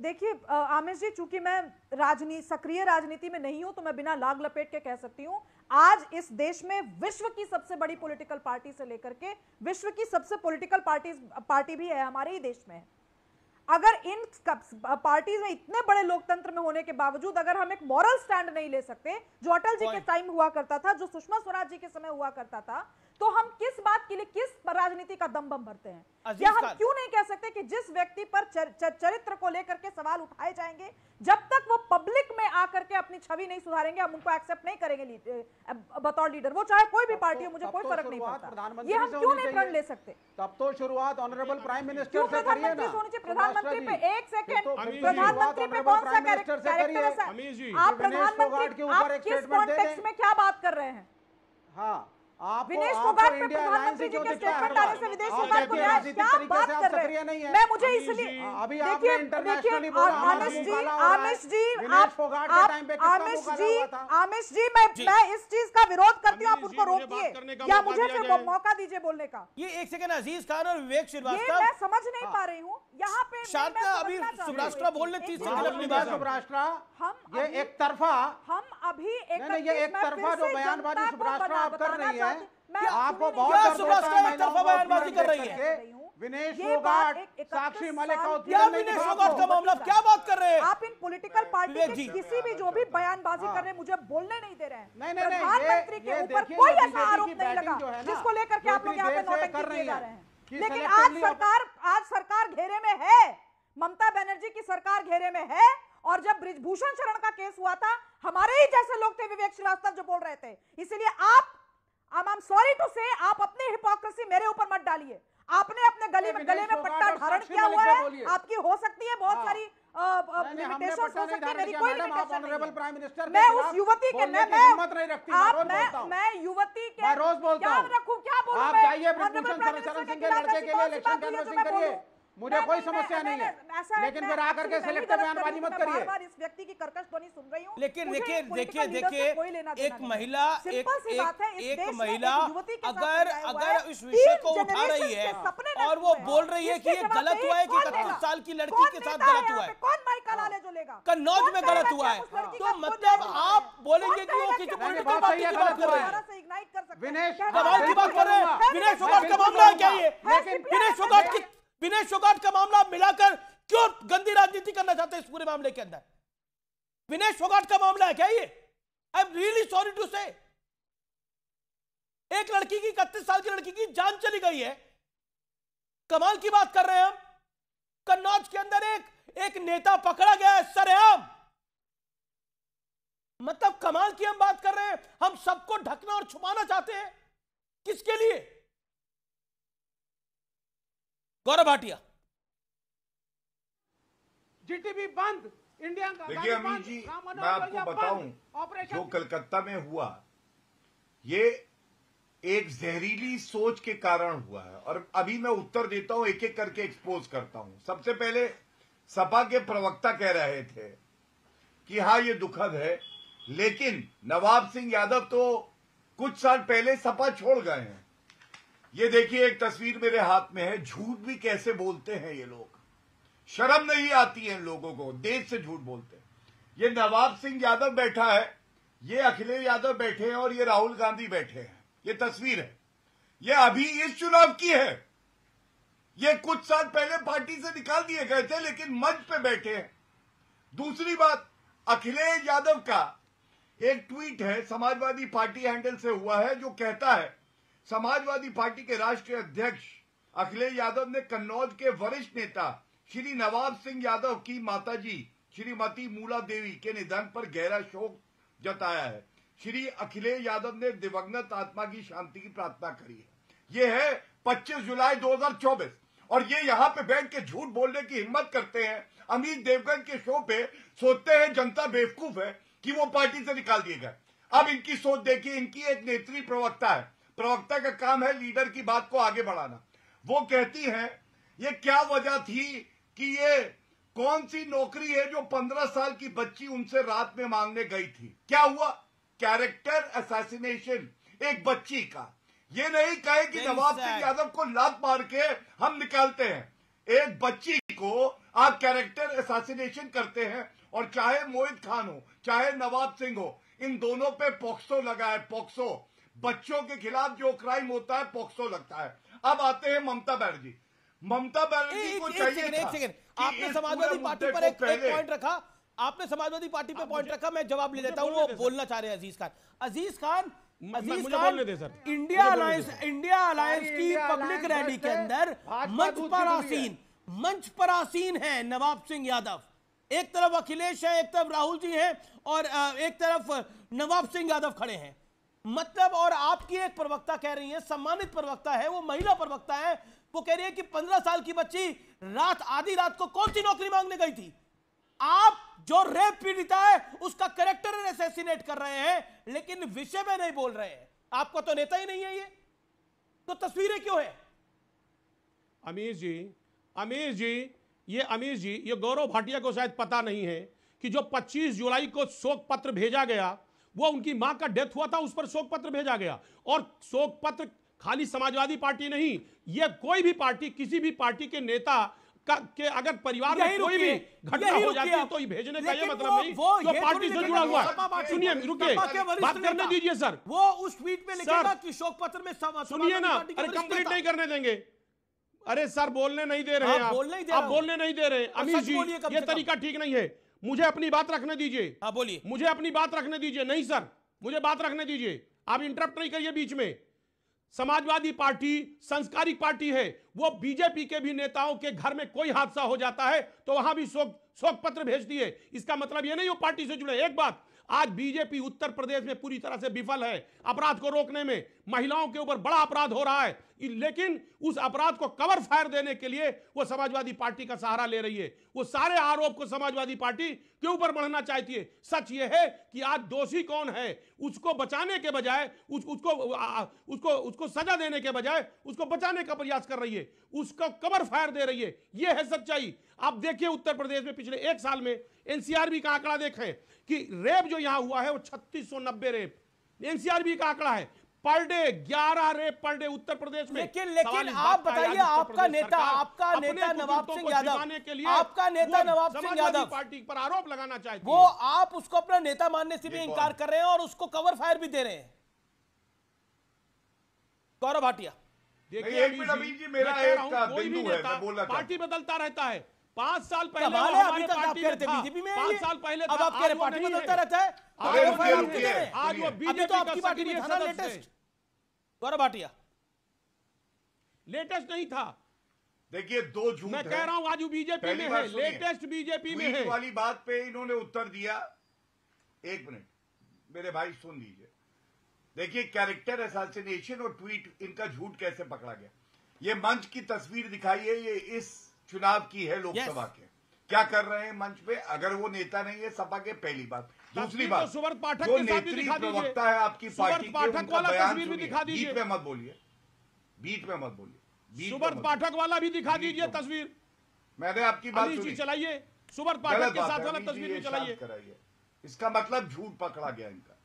देखिए आमिर जी, चूंकि मैं राजनीति सक्रिय राजनीति में नहीं हूं तो मैं बिना लाग लपेट के कह सकती हूं, आज इस देश में विश्व की सबसे बड़ी पॉलिटिकल पार्टी से लेकर के विश्व की सबसे पॉलिटिकल पार्टी पार्टी भी है हमारे ही देश में। अगर इन पार्टीज में इतने बड़े लोकतंत्र में होने के बावजूद अगर हम एक मॉरल स्टैंड नहीं ले सकते जो अटल जी के टाइम हुआ करता था, जो सुषमा स्वराज जी के समय हुआ करता था, तो हम किस बात के लिए किस राजनीति का दम बम भरते हैं? या हम क्यों नहीं कह सकते कि जिस व्यक्ति पर चर, चर, चरित्र को लेकर के सवाल उठाए जाएंगे, जब तक वो पब्लिक में आकर के अपनी छवि नहीं सुधारेंगे हम उनको एक्सेप्ट नहीं करेंगे बतौर लीडर, वो चाहे कोई भी पार्टी हो, मुझे कोई फर्क नहीं पड़ता। ये हम क्यों नहीं प्रण ले सकते? तब तो शुरुआत ऑनरेबल प्राइम मिनिस्टर से करिए ना। प्रधानमंत्री पे एक सेकंड, प्रधानमंत्री पे कौन सा कैरेक्टर है? आप प्रधानमंत्री आप किस कॉन्टेक्स्ट में क्या बात कर रहे हैं? हाँ, आप विनेश फोगाट पे प्रधानमंत्री जी के स्टेटमेंट आने से विदेश फोगाट को न्याय क्या बात कर रहे हैं? मैं मुझे इसलिए अभी आपने इंटरनेशनली बोला आमिश जी, आमिश जी आप आमिश जी आमिश जी मैं मैं इस चीज का विरोध करती हूँ, आप उनको रोकिए या मुझे फिर मौका दीजिए बोलने का। ये एक सेकंड, अजीज खान और विवेक श्रीवास्तव, मैं समझ नहीं पा रही हूँ यहाँ पे। शारदा अभी सुब्राष्ट्रा बोलने तीस सेकंड अपनी बात। सुब्राष्ट्रा हम ये एक तरफा हम अभी एक तरफा जो बयानबाजी सुब्राष्ट्रा आप कर रही है, आपको बहुत बयानबाजी कर रही है। विनेश फोगाट, साक्षी मलिक का विनेश फोगाट का मामला, क्या बात कर रहे हैं आप? इन पॉलिटिकल पार्टी के किसी भी जो भी बयानबाजी कर रहे हैं मुझे बोलने नहीं दे रहे हैं। नहीं नहीं नहीं, प्रधानमंत्री के ऊपर कोई ऐसा आरोप नहीं लगा जिसको लेकर के आप लोग यहाँ पे नौटंकी किए जा रहे हैं। लेकिन आज सरकार आज सरकार घेरे में है, ममता बनर्जी की सरकार घेरे में है और जब बृजभूषण शरण का केस हुआ था हमारे ही जैसे लोग थे विवेक श्रीवास्तव जो बोल रहे थे। इसीलिए आप आई एम सॉरी टू से आप अपनी हिपोक्रेसी मेरे ऊपर मत डालिए। आपने अपने गले में गले में पट्टा धारण किया हुआ है, आपकी हो सकती है बहुत सारी लिमिटेशंस हो सकती है, मेरी कोई लिमिटेशन नहीं। मैं उस युवती के मैं मैं मैं युवती के मैं रोज बोलता हूं, क्या रखूं क्या बोलूं, आप जाइए बृजभूषण शरण सिंह के लड़के के लिए इलेक्शन कन्वेंशन करिए, मुझे कोई समस्या नहीं है, लेकिन फिर आकर के सेलेक्टर बयानबाजी मत करिए। बार-बार इस व्यक्ति की कर्कश ध्वनि सुन रही हूं, लेकिन देखिए देखिए देखिए एक महिला एक एक महिला अगर अगर इस विषय को उठा रही है और वो बोल रही है कि ये गलत हुआ है कि इकतीस साल की लड़की के साथ गलत हुआ है, कौन माइका लाले जो लेगा, कन्नौज में गलत हुआ है, तो मतलब आप बोलेंगे कि वो किसी पॉलिटिकल पार्टी की बात कर रहे हैं। विनेश कमाल की बात कर रहे हैं, विनेश फोगाट का मामला क्या है? विनेश फोगाट की विनेश फोगाट का मामला मिलाकर क्यों गंदी राजनीति करना चाहते हैं इस पूरे मामले के अंदर? विनेश फोगाट का मामला है क्या ये? I am really sorry to say, एक लड़की की इकतीस साल की लड़की की जान चली गई है, कमाल की बात कर रहे हैं हम। कन्नौज के अंदर एक एक नेता पकड़ा गया है सरेआम, मतलब कमाल की हम बात कर रहे हैं। हम सबको ढकना और छुपाना चाहते हैं, किसके लिए? गौरव भाटिया जीटीबी बंद, इंडिया देखिए अमीश जी, मैं आपको बताऊं जो कलकत्ता में हुआ ये एक जहरीली सोच के कारण हुआ है, और अभी मैं उत्तर देता हूं, एक एक करके एक्सपोज करता हूं। सबसे पहले सपा के प्रवक्ता कह रहे थे कि हाँ ये दुखद है, लेकिन नवाब सिंह यादव तो कुछ साल पहले सपा छोड़ गए हैं। ये देखिए एक तस्वीर मेरे हाथ में है, झूठ भी कैसे बोलते हैं ये लोग, शर्म नहीं आती है इन लोगों को, देश से झूठ बोलते हैं। ये नवाब सिंह यादव बैठा है, ये अखिलेश यादव बैठे हैं और ये राहुल गांधी बैठे हैं। ये तस्वीर है, ये अभी इस चुनाव की है, ये कुछ साल पहले पार्टी से निकाल दिए गए थे लेकिन मंच पे बैठे हैं। दूसरी बात, अखिलेश यादव का एक ट्वीट है समाजवादी पार्टी हैंडल से हुआ है, जो कहता है समाजवादी पार्टी के राष्ट्रीय अध्यक्ष अखिलेश यादव ने कन्नौज के वरिष्ठ नेता श्री नवाब सिंह यादव की माताजी श्रीमती मूला देवी के निधन पर गहरा शोक जताया है। श्री अखिलेश यादव ने दिवंगत आत्मा की शांति की प्रार्थना करी है। ये है पच्चीस जुलाई दो हजार चौबीस, और ये यहाँ पे बैठ के झूठ बोलने की हिम्मत करते हैं। अमीश देवगन के शो पे सोचते हैं जनता बेवकूफ है कि वो पार्टी से निकाल दिए गए। अब इनकी सोच देखिए, इनकी एक नेत्री प्रवक्ता है, प्रवक्ता का काम है लीडर की बात को आगे बढ़ाना। वो कहती है ये क्या वजह थी कि ये कौन सी नौकरी है जो पंद्रह साल की बच्ची उनसे रात में मांगने गई थी, क्या हुआ? कैरेक्टर असैसिनेशन एक बच्ची का। ये नहीं कहे कि नवाब सिंह यादव को लात मार के हम निकालते हैं, एक बच्ची को आप कैरेक्टर असैसिनेशन करते हैं। और चाहे मोइद खान हो चाहे नवाब सिंह हो, इन दोनों पे पॉक्सो लगा है, पॉक्सो बच्चों के खिलाफ जो क्राइम होता है पॉक्सो लगता है। अब आते हैं ममता बैनर्जी, ममता बैनर्जी को चाहिए एक सेकंड, आपने समाजवादी पार्टी पर एक पॉइंट रखा, आपने समाजवादी पार्टी पर पॉइंट रखा, मैं जवाब ले लेता हूं, वो बोलना चाह रहे हैं अजीज खान। अजीज खान अजीज खान India alliance India alliance की पब्लिक रैली के अंदर मंच पर आसीन मंच पर आसीन है नवाब सिंह यादव। एक तरफ अखिलेश है, एक तरफ राहुल जी है और एक तरफ नवाब सिंह यादव खड़े हैं, मतलब। और आपकी एक प्रवक्ता कह रही है, सम्मानित प्रवक्ता है, वो महिला प्रवक्ता है, वो कह रही है कि पंद्रह साल की बच्ची रात आधी रात को कौन सी नौकरी मांगने गई थी। आप जो रेप पीड़िता है उसका कैरेक्टर असैसिनेट कर रहे हैं, लेकिन विषय में नहीं बोल रहे हैं। आपका तो नेता ही नहीं है, ये तो तस्वीरें क्यों है? अमीश जी अमीश जी ये अमीश जी ये गौरव भाटिया को शायद पता नहीं है कि जो पच्चीस जुलाई को शोक पत्र भेजा गया, वो उनकी मां का डेथ हुआ था, उस पर शोक पत्र भेजा गया। और शोक पत्र खाली समाजवादी पार्टी नहीं, ये कोई भी पार्टी, किसी भी पार्टी के नेता का के अगर परिवार में कोई भी घटना हो जाती है तो ये भेजने का ये मतलब नहीं जो पार्टी से जुड़ा हुआ है। सुनिए, रुकिए, बात करने दीजिए सर। वो उस ट्वीट में लिखा कि शोक पत्र में सुनिए ना, अरे कंप्लीट नहीं करने देंगे, अरे सर बोलने नहीं दे रहे हैं, आप बोलने नहीं दे रहे। अमीश जी ये तरीका ठीक नहीं है, मुझे अपनी बात रखने दीजिए। हाँ बोलिए, मुझे अपनी बात रखने दीजिए। नहीं सर, मुझे बात रखने दीजिए, आप इंटरप्ट नहीं करिए बीच में। समाजवादी पार्टी संस्कारी पार्टी है, वो बीजेपी के भी नेताओं के घर में कोई हादसा हो जाता है तो वहां भी शोक शोक पत्र भेज दिए। इसका मतलब यह नहीं वो पार्टी से जुड़े। एक बात, आज बीजेपी उत्तर प्रदेश में पूरी तरह से विफल है अपराध को रोकने में। महिलाओं के ऊपर बड़ा अपराध हो रहा है, लेकिन उस अपराध को कवर फायर देने के लिए वो समाजवादी पार्टी का सहारा ले रही है। वो सारे आरोप को समाजवादी पार्टी के ऊपर बढ़ना चाहती है। सच ये है कि आज दोषी कौन है उसको बचाने के बजाय उस, उसको आ, उसको उसको सजा देने के बजाय उसको बचाने का प्रयास कर रही है, उसको कवर फायर दे रही है। यह है सच्चाई। आप देखिए उत्तर प्रदेश में पिछले एक साल में एनसीआरबी का आंकड़ा देखें कि रेप जो यहां हुआ है वो छत्तीस सौ नब्बे रेप एनसीआरबी का आंकड़ा है। पर डे ग्यारह rape per day Uttar Pradesh में। लेकिन लेकिन आप बताइए, आपका नेता आपका नेता नवाब सिंह यादव आपका नेता नवाब सिंह यादव पार्टी पर आरोप लगाना चाहते वो आप उसको अपना नेता मानने से भी इंकार कर रहे हैं और उसको कवर फायर भी दे रहे हैं। गौरव भाटिया देखिए, एक मिनट जी, मेरा एक बिंदु है, मैं बोलना पार्टी बदलता रहता है। पांच साल पहले हमारे पार्टी में था, बीजेपी में पांच साल पहले अब आप कह रहे पार्टी बदलता रहता है। आज वो बीजेपी तो आपकी पार्टी में था लेटेस्ट गौरव भाटिया, लेटेस्ट नहीं था। देखिए दो झूठ मैं कह रहा हूँ, आज वो बीजेपी में है, लेटेस्ट बीजेपी में है। वाली बात पे इन्होंने उत्तर दिया। एक मिनट मेरे भाई सुन लीजिए, देखिए कैरेक्टर असैसिनेशन और ट्वीट इनका झूठ कैसे पकड़ा गया। ये मंच की तस्वीर दिखाई है, ये इस चुनाव की है लोकसभा yes. के क्या कर रहे हैं मंच पे। अगर वो नेता नहीं है सपा के, पहली बात। दूसरी बात, सुवर्त पाठक जो नेत्री प्रवक्ता है आपकी पार्टी के, उनका बयान सुनिए। बीच में मत बोलिए, बीच में मत बोलिए। सुवर्त पाठक वाला भी दिखा दीजिए तस्वीर, मैंने आपकी बात सुनी, चलाइए सुवर्त पाठक के साथ वाला तस्वीर भी चलाइए, कराइए। इसका मतलब झूठ पकड़ा गया इनका,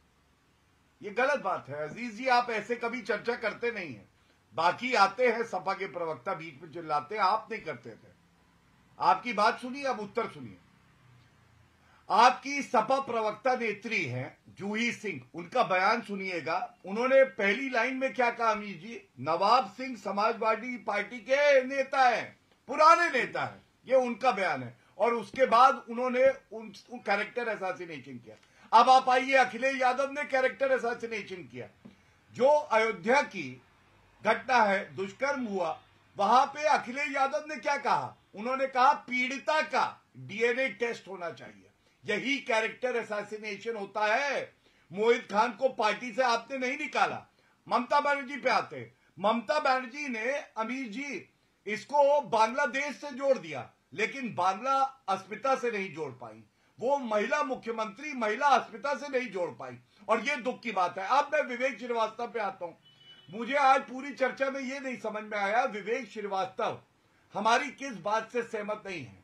ये गलत बात है। अजीज जी आप ऐसे कभी चर्चा करते नहीं है, बाकी आते हैं सपा के प्रवक्ता बीच में चिल्लाते हैं, आप नहीं करते थे। आपकी बात सुनिए, अब उत्तर सुनिए। आपकी सपा प्रवक्ता नेत्री हैं जूही सिंह, उनका बयान सुनिएगा। उन्होंने पहली लाइन में क्या कहा अमीर जी, नवाब सिंह समाजवादी पार्टी के नेता है, पुराने नेता है, ये उनका बयान है। और उसके बाद उन्होंने उन, उन कैरेक्टर असैसिनेशन किया। अब आप आइए, अखिलेश यादव ने कैरेक्टर असैसिनेशन किया। जो अयोध्या की घटना है, दुष्कर्म हुआ, वहां पे अखिलेश यादव ने क्या कहा, उन्होंने कहा पीड़िता का डीएनए टेस्ट होना चाहिए। यही कैरेक्टर असैसिनेशन होता है। मोहित खान को पार्टी से आपने नहीं निकाला। ममता बनर्जी पे आते, ममता बनर्जी ने अमीर जी इसको बांग्लादेश से जोड़ दिया, लेकिन बांग्ला अस्मिता से नहीं जोड़ पाई। वो महिला मुख्यमंत्री महिला अस्मिता से नहीं जोड़ पाई, और ये दुख की बात है। अब मैं विवेक श्रीवास्तव पे आता हूं। मुझे आज पूरी चर्चा में ये नहीं समझ में आया विवेक श्रीवास्तव हमारी किस बात से सहमत नहीं है।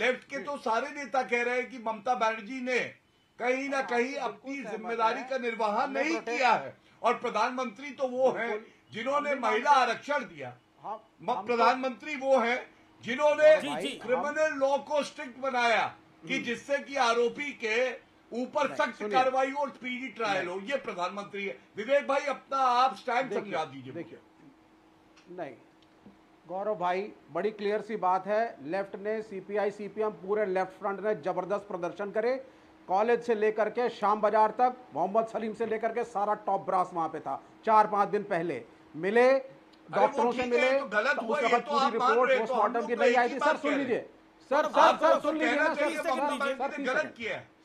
लेफ्ट के तो सारे नेता कह रहे हैं कि ममता बनर्जी ने कहीं ना कहीं अपनी जिम्मेदारी का निर्वाह नहीं किया है, और प्रधानमंत्री तो वो है जिन्होंने महिला आरक्षण दिया, प्रधानमंत्री वो है जिन्होंने क्रिमिनल लॉ को स्ट्रिक्ट बनाया कि जिससे कि आरोपी के ऊपर सख्त कार्रवाई और स्पीडी ट्रायल हो, ये प्रधानमंत्री है। विवेक भाई अपना आप स्टैंड समझा दीजिए। देखिए नहीं गौरव भाई, बड़ी क्लियर सी बात है, लेफ्ट ने सीपीआई सीपीएम पूरे लेफ्ट फ्रंट ने जबरदस्त प्रदर्शन करे, कॉलेज से लेकर के शाम बाजार तक, मोहम्मद सलीम से लेकर के सारा टॉप ब्रास वहां पे था। चार पांच दिन पहले मिले, डॉक्टरों से मिले, पूरी रिपोर्ट की नहीं आई थी। सर सुन लीजिए, सर सर सर सुन लीजिए ना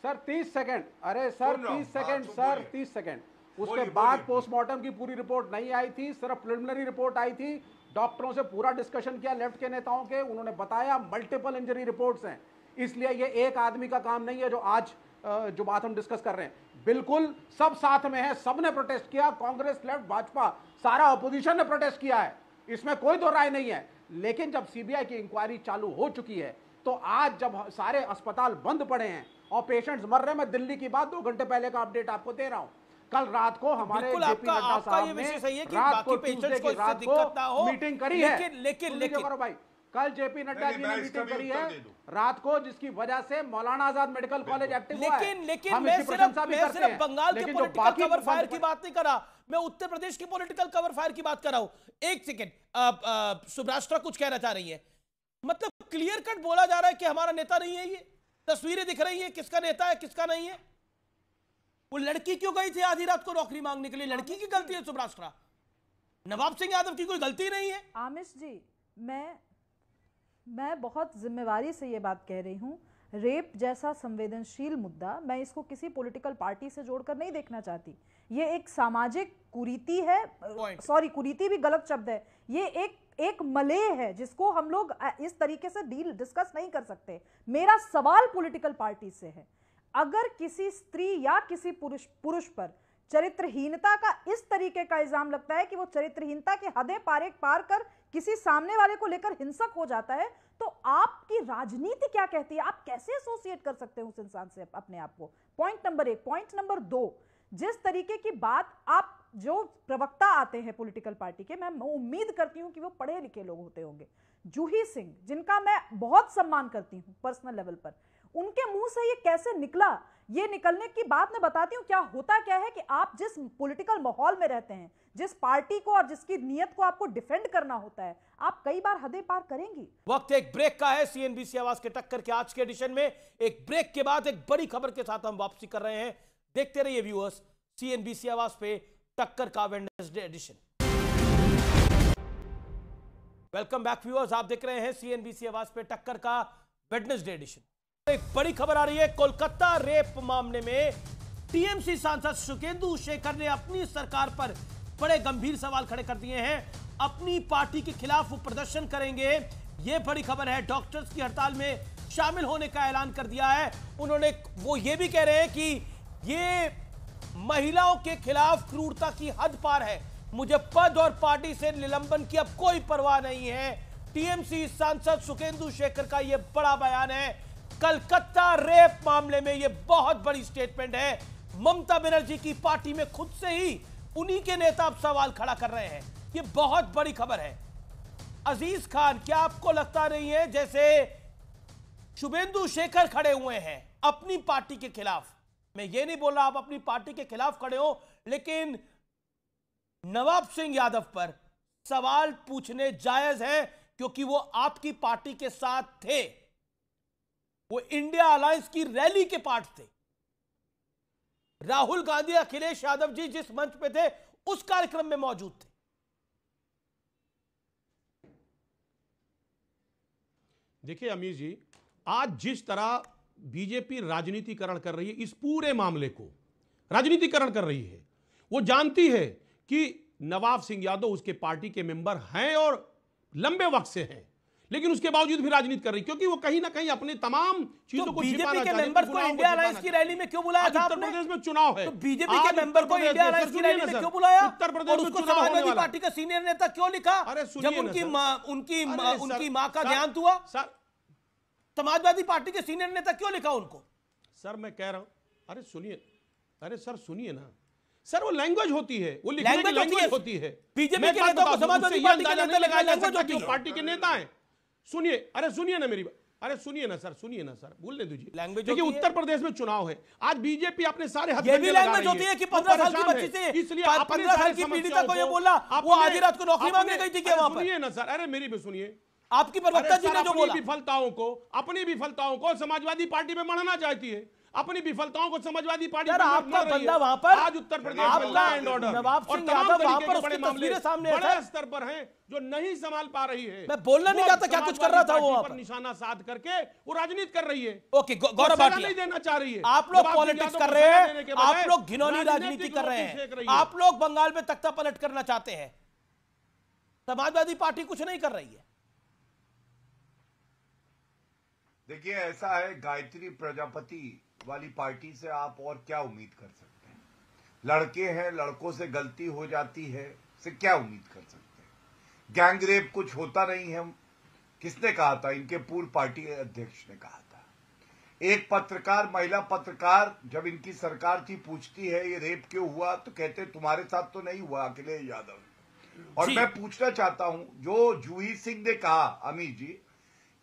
सर, तीस सेकेंड अरे सर तीस सेकेंड सर तीस सेकेंड उसके बाद पोस्टमार्टम की पूरी रिपोर्ट नहीं आई थी, सिर्फ प्रिलिमिनरी रिपोर्ट आई थी। डॉक्टरों से पूरा डिस्कशन किया लेफ्ट के नेताओं के, उन्होंने बताया मल्टीपल इंजरी रिपोर्ट्स हैं, इसलिए ये एक आदमी का काम नहीं है जो आज जो बात हम डिस्कस कर रहे हैं। बिल्कुल सब साथ में है, सब ने प्रोटेस्ट किया, कांग्रेस लेफ्ट भाजपा सारा अपोजिशन ने प्रोटेस्ट किया है, इसमें कोई दो राय नहीं है। लेकिन जब सीबीआई की इंक्वायरी चालू हो चुकी है, तो आज जब सारे अस्पताल बंद पड़े हैं और पेशेंट्स मर रहे हैं, मैं दिल्ली की बात दो घंटे पहले का अपडेट आपको दे रहा हूं। कल रात को हमारे जेपी नड्डा साहब ने रात को ट्यूसडे की रात को मीटिंग करी है, लेकिन लेकिन करो भाई, कल जेपी नड्डा जी ने मीटिंग करी है रात को, जिसकी वजह से Maulana Azad medical college active हुआ है। लेकिन मैं सिर्फ बंगाल के पॉलिटिकल कवर फायर की बात नहीं कर रहा, मैं उत्तर प्रदेश की पॉलिटिकल कवर फायर की बात कर रहा हूं। एक सेकेंड, सुब्राष्ट्रा कुछ कहना चाह रही है। मतलब क्लियर कट बोला जा रहा है कि हमारा नेता नहीं है, ये तस्वीरें दिख रही है किसका नेता है किसका नहीं है। वो लड़की क्यों गई थी आधी रात को नौकरी मांगने के लिए, लड़की की गलती है सुब्राष्ट्रा, नवाब सिंह यादव की कोई गलती नहीं है। आमिश जी मैं मैं बहुत जिम्मेवारी से ये बात कह रही हूं, रेप जैसा संवेदनशील मुद्दा मैं इसको किसी पॉलिटिकल पार्टी से जोड़कर नहीं देखना चाहती। ये एक सामाजिक कुरीति है, सॉरी कुरीति भी गलत शब्द है, ये एक एक मलय है जिसको हम लोग इस तरीके से डील डिस्कस नहीं कर सकते। मेरा सवाल पॉलिटिकल पार्टी से है, अगर किसी स्त्री या किसी पुरुष पुरुष पर चरित्रहीनता का इस तरीके का इल्जाम लगता है कि वो चरित्रहीनता की हदें पारे पार कर किसी सामने वाले को लेकर हिंसक हो जाता है, तो आपकी राजनीति क्या कहती है? आप कैसे एसोसिएट कर सकते हैं उस इंसान से अपने आप को? पॉइंट नंबर एक। पॉइंट नंबर दो, जिस तरीके की बात आप जो प्रवक्ता आते हैं पॉलिटिकल पार्टी के, मैं उम्मीद करती हूँ कि वो पढ़े लिखे लोग होते होंगे। जूही सिंह, जिनका मैं बहुत सम्मान करती हूँ पर्सनल लेवल पर, उनके मुंह से ये कैसे निकला? ये निकलने की बात मैं बताती हूँ। क्या होता क्या है कि आप जिस पॉलिटिकल माहौल में रहते हैं, जिस पार्टी को और जिसकी नीयत को आपको डिफेंड करना होता है, आप कई बार हदें पार करेंगी। वक्त एक ब्रेक का है। सीएनबीसी आवाज के टक्कर के आज के एडिशन में एक ब्रेक के बाद एक बड़ी खबर के साथ हम वापसी कर रहे हैं। देखते रहिए व्यूअर्स सीएनबीसी आवाज पे टक्कर का Wednesday edition. Welcome back viewers, आप देख रहे हैं सीएनबीसी आवाज पे टक्कर का वेडनेसडे एडिशन। एक बड़ी खबर आ रही है। कोलकाता रेप मामले में टीएमसी सांसद सुखेंदु शेखर ने अपनी सरकार पर बड़े गंभीर सवाल खड़े कर दिए हैं। अपनी पार्टी के खिलाफ वो प्रदर्शन करेंगे, ये बड़ी खबर है। डॉक्टर्स की हड़ताल में शामिल होने का ऐलान कर दिया है उन्होंने। वो ये भी कह रहे हैं कि ये महिलाओं के खिलाफ क्रूरता की हद पार है, मुझे पद और पार्टी से निलंबन की अब कोई परवाह नहीं है। टीएमसी सांसद सुखेंदु शेखर का यह बड़ा बयान है। कलकत्ता रेप मामले में यह बहुत बड़ी स्टेटमेंट है। ममता बनर्जी की पार्टी में खुद से ही उन्हीं के नेता अब सवाल खड़ा कर रहे हैं। यह बहुत बड़ी खबर है। अजीज खान, क्या आपको लगता नहीं है जैसे शुभेंदु शेखर खड़े हुए हैं अपनी पार्टी के खिलाफ? मैं ये नहीं बोल रहा आप अपनी पार्टी के खिलाफ खड़े हो, लेकिन नवाब सिंह यादव पर सवाल पूछने जायज है क्योंकि वो आपकी पार्टी के साथ थे, वो इंडिया अलायंस की रैली के पार्ट थे। राहुल गांधी, अखिलेश यादव जी जिस मंच पे थे उस कार्यक्रम में मौजूद थे। देखिए अमीर जी, आज जिस तरह बीजेपी राजनीतिकरण कर रही है, इस पूरे मामले को राजनीतिकरण कर रही है। वो जानती है कि नवाब सिंह यादव उसके पार्टी के मेंबर हैं और लंबे वक्त से हैं, लेकिन उसके बावजूद भी राजनीति कर रही, क्योंकि वो कहीं ना कहीं अपने तमाम चीजों तो को बीजेपी के मेंबर को इंडिया अलायंस की रैली में क्यों बुलाया था? उत्तर प्रदेश में चुनाव है तो बीजेपी के मेंबर को इंडिया अलायंस की रैली में क्यों बुलाया? उत्तर प्रदेश में समाजवादी पार्टी का सीनियर नेता क्यों लिखा? जब उनकी उनकी उनकी माँ का देहांत हुआ, समाजवादी पार्टी के सीनियर नेता क्यों लिखा उनको? सर मैं कह रहा हूँ, अरे सुनिए, अरे सर सुनिए ना सर, वो लैंग्वेज होती है, वो लैंग्वेज होती है। बीजेपी के नेता को समाजवादी पार्टी के नेता लगाया जाता है, पार्टी के नेता है। सुनिए, अरे सुनिए ना मेरी बात, अरे सुनिए ना सर, सुनिए ना सर, भूलने दीजिए लैंग्वेज। देखिए उत्तर प्रदेश में चुनाव है, आज बीजेपी अपने सारे हद भी लैंग्वेज होती है कि पंद्रह साल की बच्ची से, इसलिए पंद्रह साल की पीड़िता को ये बोला, वो आज रात को नौकरी मांगने गई थी क्या वहां पर? सुनिए ना सर, अरे मेरी भी सुनिए। आपकी प्रवक्ता जी ने जो बोला, विफलताओं को, अपनी विफलताओं को समाजवादी पार्टी में मढ़ना चाहती है, अपनी विफलताओं को समाजवादी पार्टी में। आपका बंदा वहां पर आज उत्तर प्रदेश में law and order, Nawab Singh Yadav वहां पर बड़े मामले सामने बड़े स्तर पर हैं जो नहीं संभाल पा रही है। मैं बोलना नहीं चाहता क्या कुछ कर रहा था वो, पर निशाना साध करके वो राजनीति कर रही है। ओके गौरव भाटिया नहीं देना चाह रही है। आप लोग पॉलिटिक्स कर रहे हैं, आप लोग घिनौनी राजनीति कर रहे हैं, आप लोग बंगाल में तख्ता पलट करना चाहते हैं। समाजवादी पार्टी कुछ नहीं कर रही है। देखिए ऐसा है, गायत्री प्रजापति वाली पार्टी से आप और क्या उम्मीद कर सकते हैं? लड़के हैं, लड़कों से गलती हो जाती है, से क्या उम्मीद कर सकते हैं? गैंग रेप कुछ होता नहीं है, किसने कहा था? इनके पूर्व पार्टी अध्यक्ष ने कहा था। एक पत्रकार, महिला पत्रकार, जब इनकी सरकार थी, पूछती है ये रेप क्यों हुआ, तो कहते तुम्हारे साथ तो नहीं हुआ अखिलेश यादव। और मैं पूछना चाहता हूं, जो जूही सिंह ने कहा, अमित जी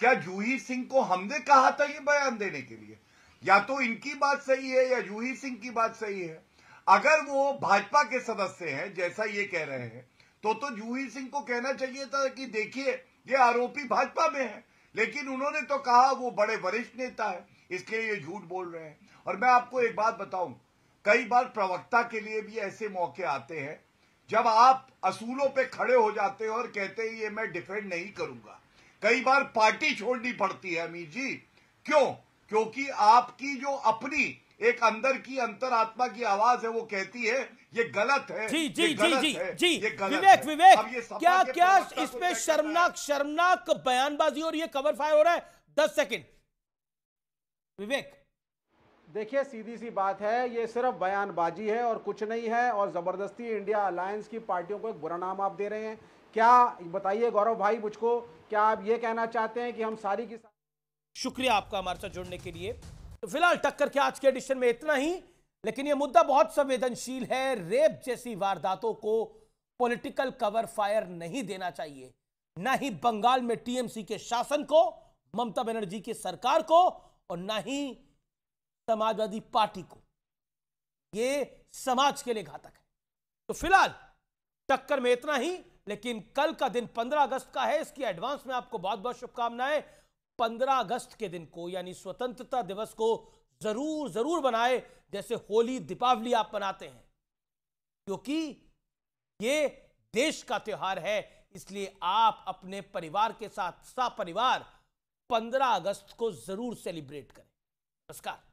क्या जूही सिंह को हमने कहा था ये बयान देने के लिए? या तो इनकी बात सही है या जूही सिंह की बात सही है। अगर वो भाजपा के सदस्य हैं जैसा ये कह रहे हैं, तो तो जूही सिंह को कहना चाहिए था कि देखिए ये आरोपी भाजपा में है, लेकिन उन्होंने तो कहा वो बड़े वरिष्ठ नेता है, इसलिए ये झूठ बोल रहे हैं। और मैं आपको एक बात बताऊं, कई बार प्रवक्ता के लिए भी ऐसे मौके आते हैं जब आप असूलों पर खड़े हो जाते हो और कहते हैं ये मैं डिफेंड नहीं करूंगा। कई बार पार्टी छोड़नी पड़ती है अमीर जी, क्यों? क्योंकि आपकी जो अपनी एक अंदर की अंतरात्मा की आवाज है वो कहती है ये गलत है। जी जी जी जी जी विवेक विवेक क्या क्या इसमें शर्मनाक शर्मनाक बयानबाजी और ये कवर फायर हो रहा है। दस सेकंड विवेक। देखिए सीधी सी बात है, ये सिर्फ बयानबाजी है और कुछ नहीं है, और जबरदस्ती इंडिया अलायंस की पार्टियों को एक बुरा नाम आप दे रहे हैं। क्या बताइए गौरव भाई मुझको, क्या आप ये कहना चाहते हैं कि हम सारी की सारी। शुक्रिया आपका हमारे साथ जुड़ने के लिए। तो फिलहाल टक्कर के आज के एडिशन में इतना ही, लेकिन यह मुद्दा बहुत संवेदनशील है। रेप जैसी वारदातों को पॉलिटिकल कवर फायर नहीं देना चाहिए, ना ही बंगाल में टीएमसी के शासन को, ममता बनर्जी की सरकार को, और ना ही समाजवादी पार्टी को। यह समाज के लिए घातक है। तो फिलहाल टक्कर में इतना ही, लेकिन कल का दिन पंद्रह अगस्त का है, इसकी एडवांस में आपको बहुत बहुत शुभकामनाएं। पंद्रह अगस्त के दिन को यानी स्वतंत्रता दिवस को जरूर जरूर बनाए, जैसे होली दीपावली आप मनाते हैं, क्योंकि ये देश का त्योहार है। इसलिए आप अपने परिवार के साथ सपरिवार पंद्रह अगस्त को जरूर सेलिब्रेट करें। नमस्कार।